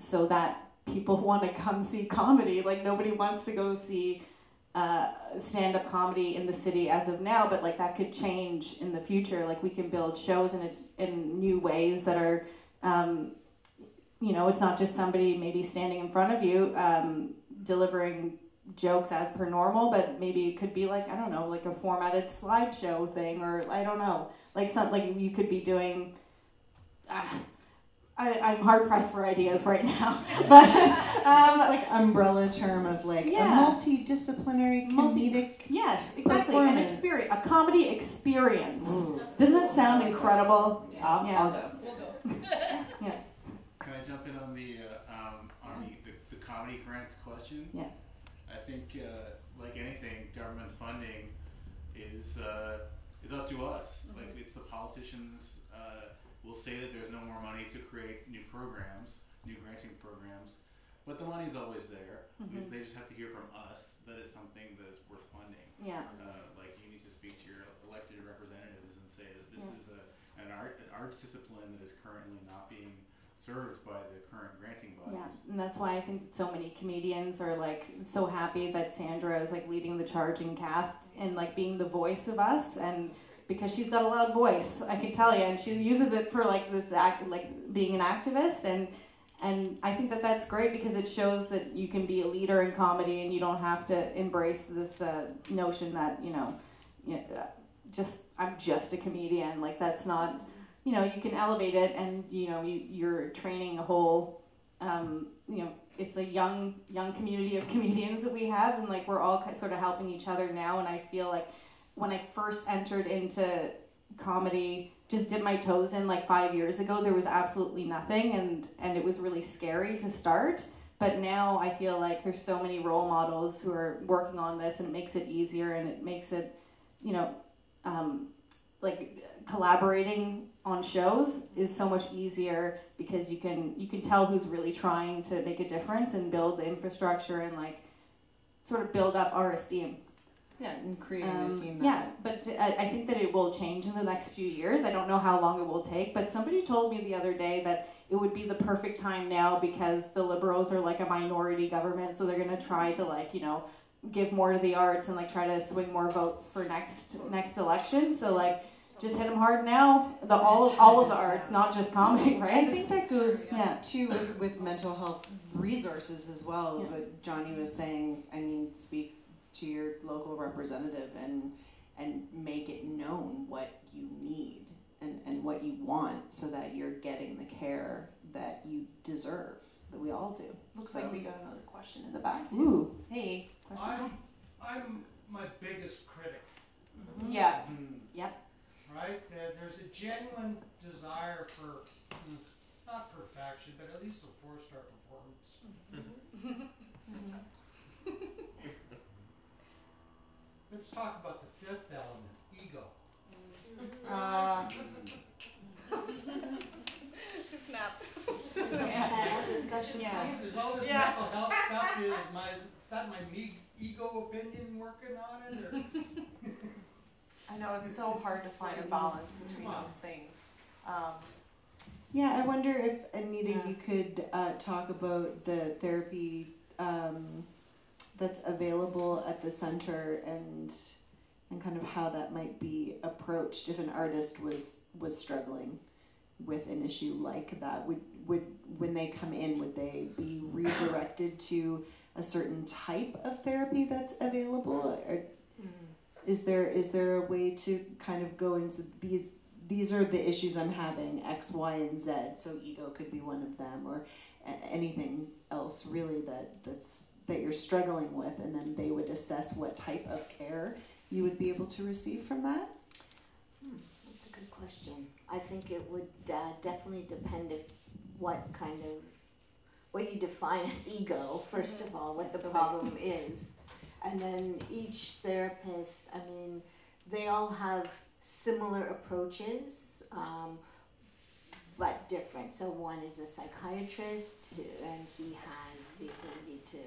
so that people want to come see comedy? Like nobody wants to go see stand-up comedy in the city as of now, but like that could change in the future. Like we can build shows in new ways that are, you know, it's not just somebody maybe standing in front of you delivering jokes as per normal, but maybe it could be like, I don't know, like a formatted slideshow thing, or I don't know, like something you could be doing. I'm hard pressed for ideas right now, but just like umbrella term of like a multidisciplinary comedic yes exactly an experience, a comedy experience. Ooh. Doesn't it sound incredible? Yeah. We'll go. Yeah. Can I jump in on the comedy grants question? Yeah. I think like anything, government funding is It's up to us. Mm-hmm. Like, it's the politicians will say that there's no more money to create new programs, new granting programs, but the money's always there. Mm-hmm. They just have to hear from us that it's something that is worth funding. Yeah. Like, you need to speak to your elected representatives and say that this is an arts discipline that is currently not being served by the current granting bodies. Yeah, and that's why I think so many comedians are like so happy that Sandra is like leading the charge in cast and like being the voice of us, and because she's got a loud voice, I can tell you, and she uses it for like this act, like being an activist, and I think that that's great because it shows that you can be a leader in comedy and you don't have to embrace this notion that I'm just a comedian. Like, that's not. You know, you can elevate it, and you know, you're training a whole, it's a young community of comedians that we have, and like we're all sort of helping each other now. And I feel like when I first entered into comedy, just dipped my toes in like 5 years ago, there was absolutely nothing, and it was really scary to start. But now I feel like there's so many role models who are working on this, and it makes it easier, and it makes it, like collaborating on shows is so much easier because you can tell who's really trying to make a difference and build the infrastructure and like sort of build up our esteem. Yeah, and creating a scene. Yeah, but I think that it will change in the next few years. I don't know how long it will take, but somebody told me the other day that it would be the perfect time now because the Liberals are like a minority government, so they're gonna try to like, give more to the arts and like try to swing more votes for next election. So like, just hit them hard now. All of the arts, not just comedy, right? I think that goes too with mental health resources as well. Yeah. What Johnny was saying, I mean, speak to your local representative and make it known what you need and what you want, so that you're getting the care that you deserve. That we all do. Looks like we got another question in the back, too. Ooh. Hey. I'm my biggest critic. Mm-hmm. Yeah. Mm. Yep. Right? There's a genuine desire for, not perfection, but at least a 4-star performance. Mm-hmm. Mm-hmm. Let's talk about the fifth element, ego. Snap. There's all this mental health stuff. Is that my ego opinion working on it? Or? I know it's so hard to find a balance between those things. I wonder if, Anita, you could talk about the therapy that's available at the center and kind of how that might be approached if an artist was struggling with an issue like that. Would when they come in, would they be redirected to a certain type of therapy that's available? Or is there a way to kind of go into these are the issues I'm having, X, Y, and Z, so ego could be one of them, or anything else really that you're struggling with, and then they would assess what type of care you would be able to receive from that? That's a good question. I think it would definitely depend if what you define as ego, first of all, what the problem is. And then each therapist, I mean, they all have similar approaches, but different. So one is a psychiatrist, and he has the ability to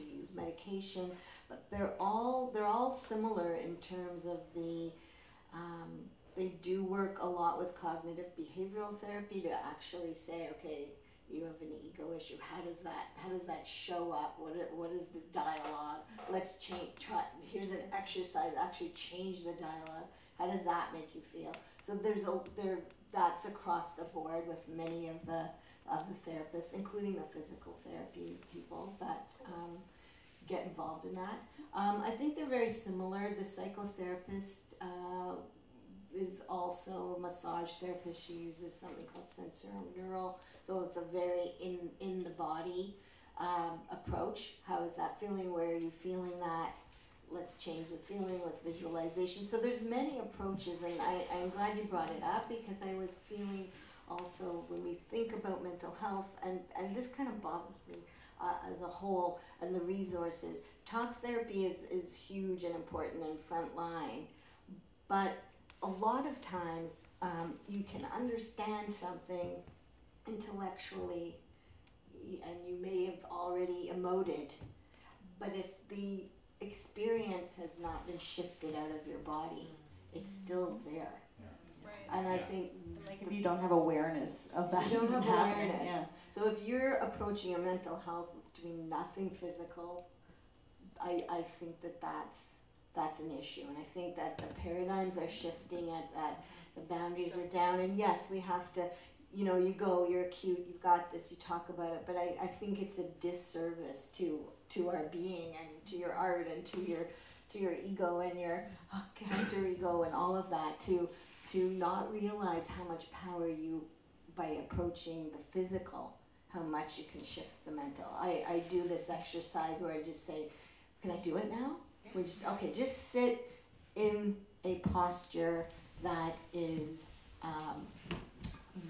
use medication, but they're all similar in terms of the they do work a lot with cognitive behavioral therapy to actually say, okay, you have an ego issue. How does that show up? What is the dialogue? Let's change. Here's an exercise. Actually, change the dialogue. How does that make you feel? So that's across the board with many of the therapists, including the physical therapy people that get involved in that. I think they're very similar. The psychotherapist is also a massage therapist. She uses something called sensorineural, so it's a very in the body approach. How is that feeling? Where are you feeling that? Let's change the feeling with visualization. So there's many approaches, and I'm glad you brought it up because I was feeling also when we think about mental health, and this kind of bothers me as a whole, and the resources. Talk therapy is huge and important and frontline, but a lot of times you can understand something intellectually and you may have already emoted, but if the experience has not been shifted out of your body, it's still there. Yeah. Right. And I think... like if you don't have awareness of that. You don't have awareness. Yeah. So if you're approaching your mental health with doing nothing physical, I think that that's an issue. And I think that the paradigms are shifting, at that the boundaries are down. And yes, we have to, you know, you go, you're acute, you've got this, you talk about it. But I think it's a disservice to our being and to your art and to your ego and your counter-ego and all of that, to not realize how much power you, by approaching the physical, how much you can shift the mental. I do this exercise where I just say, can I do it now? We just, okay, just sit in a posture that is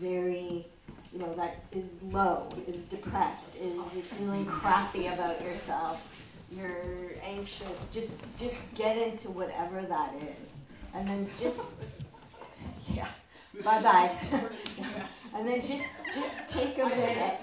very, you know, that is low, is depressed, is you're feeling crappy about yourself, you're anxious. Just get into whatever that is, and then just, yeah, bye-bye. And then just take a minute.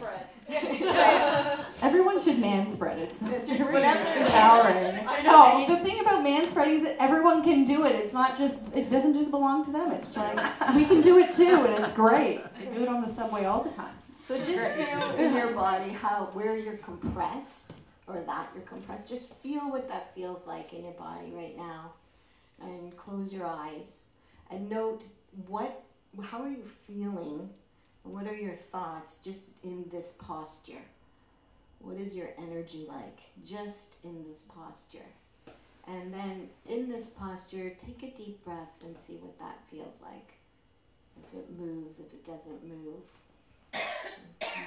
Everyone should manspread. It's just whatever empowering. I know. The thing about manspreading is that everyone can do it. It's not just, it doesn't just belong to them. It's like, we can do it too, and it's great. I do it on the subway all the time. So just feel in your body where you're compressed, or that you're compressed. Just feel what that feels like in your body right now. And close your eyes. And note how are you feeling, and what are your thoughts just in this posture? What is your energy like just in this posture? And then in this posture, take a deep breath and see what that feels like. If it moves, if it doesn't move.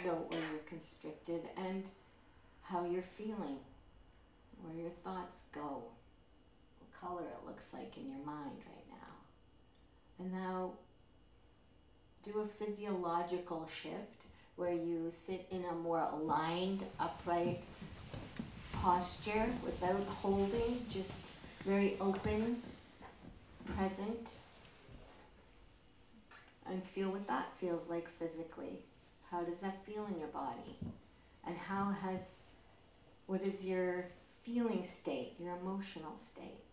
Note where you're constricted and how you're feeling, where your thoughts go, what color it looks like in your mind right now. And now do a physiological shift where you sit in a more aligned, upright posture without holding, just very open, present, and feel what that feels like physically. How does that feel in your body? And what is your feeling state, your emotional state?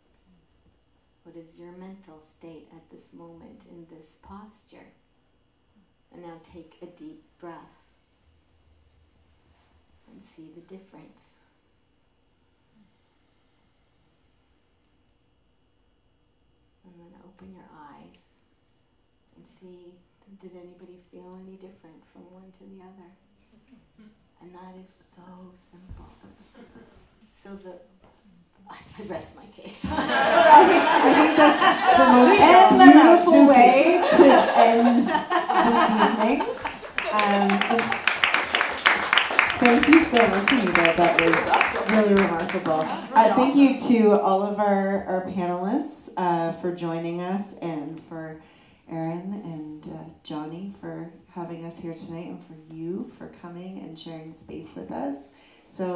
What is your mental state at this moment in this posture? And now take a deep breath and see the difference. And then open your eyes and see, did anybody feel any different from one to the other? And that is so simple. So I rest my case. I think that's the most beautiful way to end this evening. Thank you so much, Anita. That was really remarkable. Thank you to all of our panelists for joining us, and for Erin and Johnny for having us here tonight, and for you for coming and sharing space with us. So.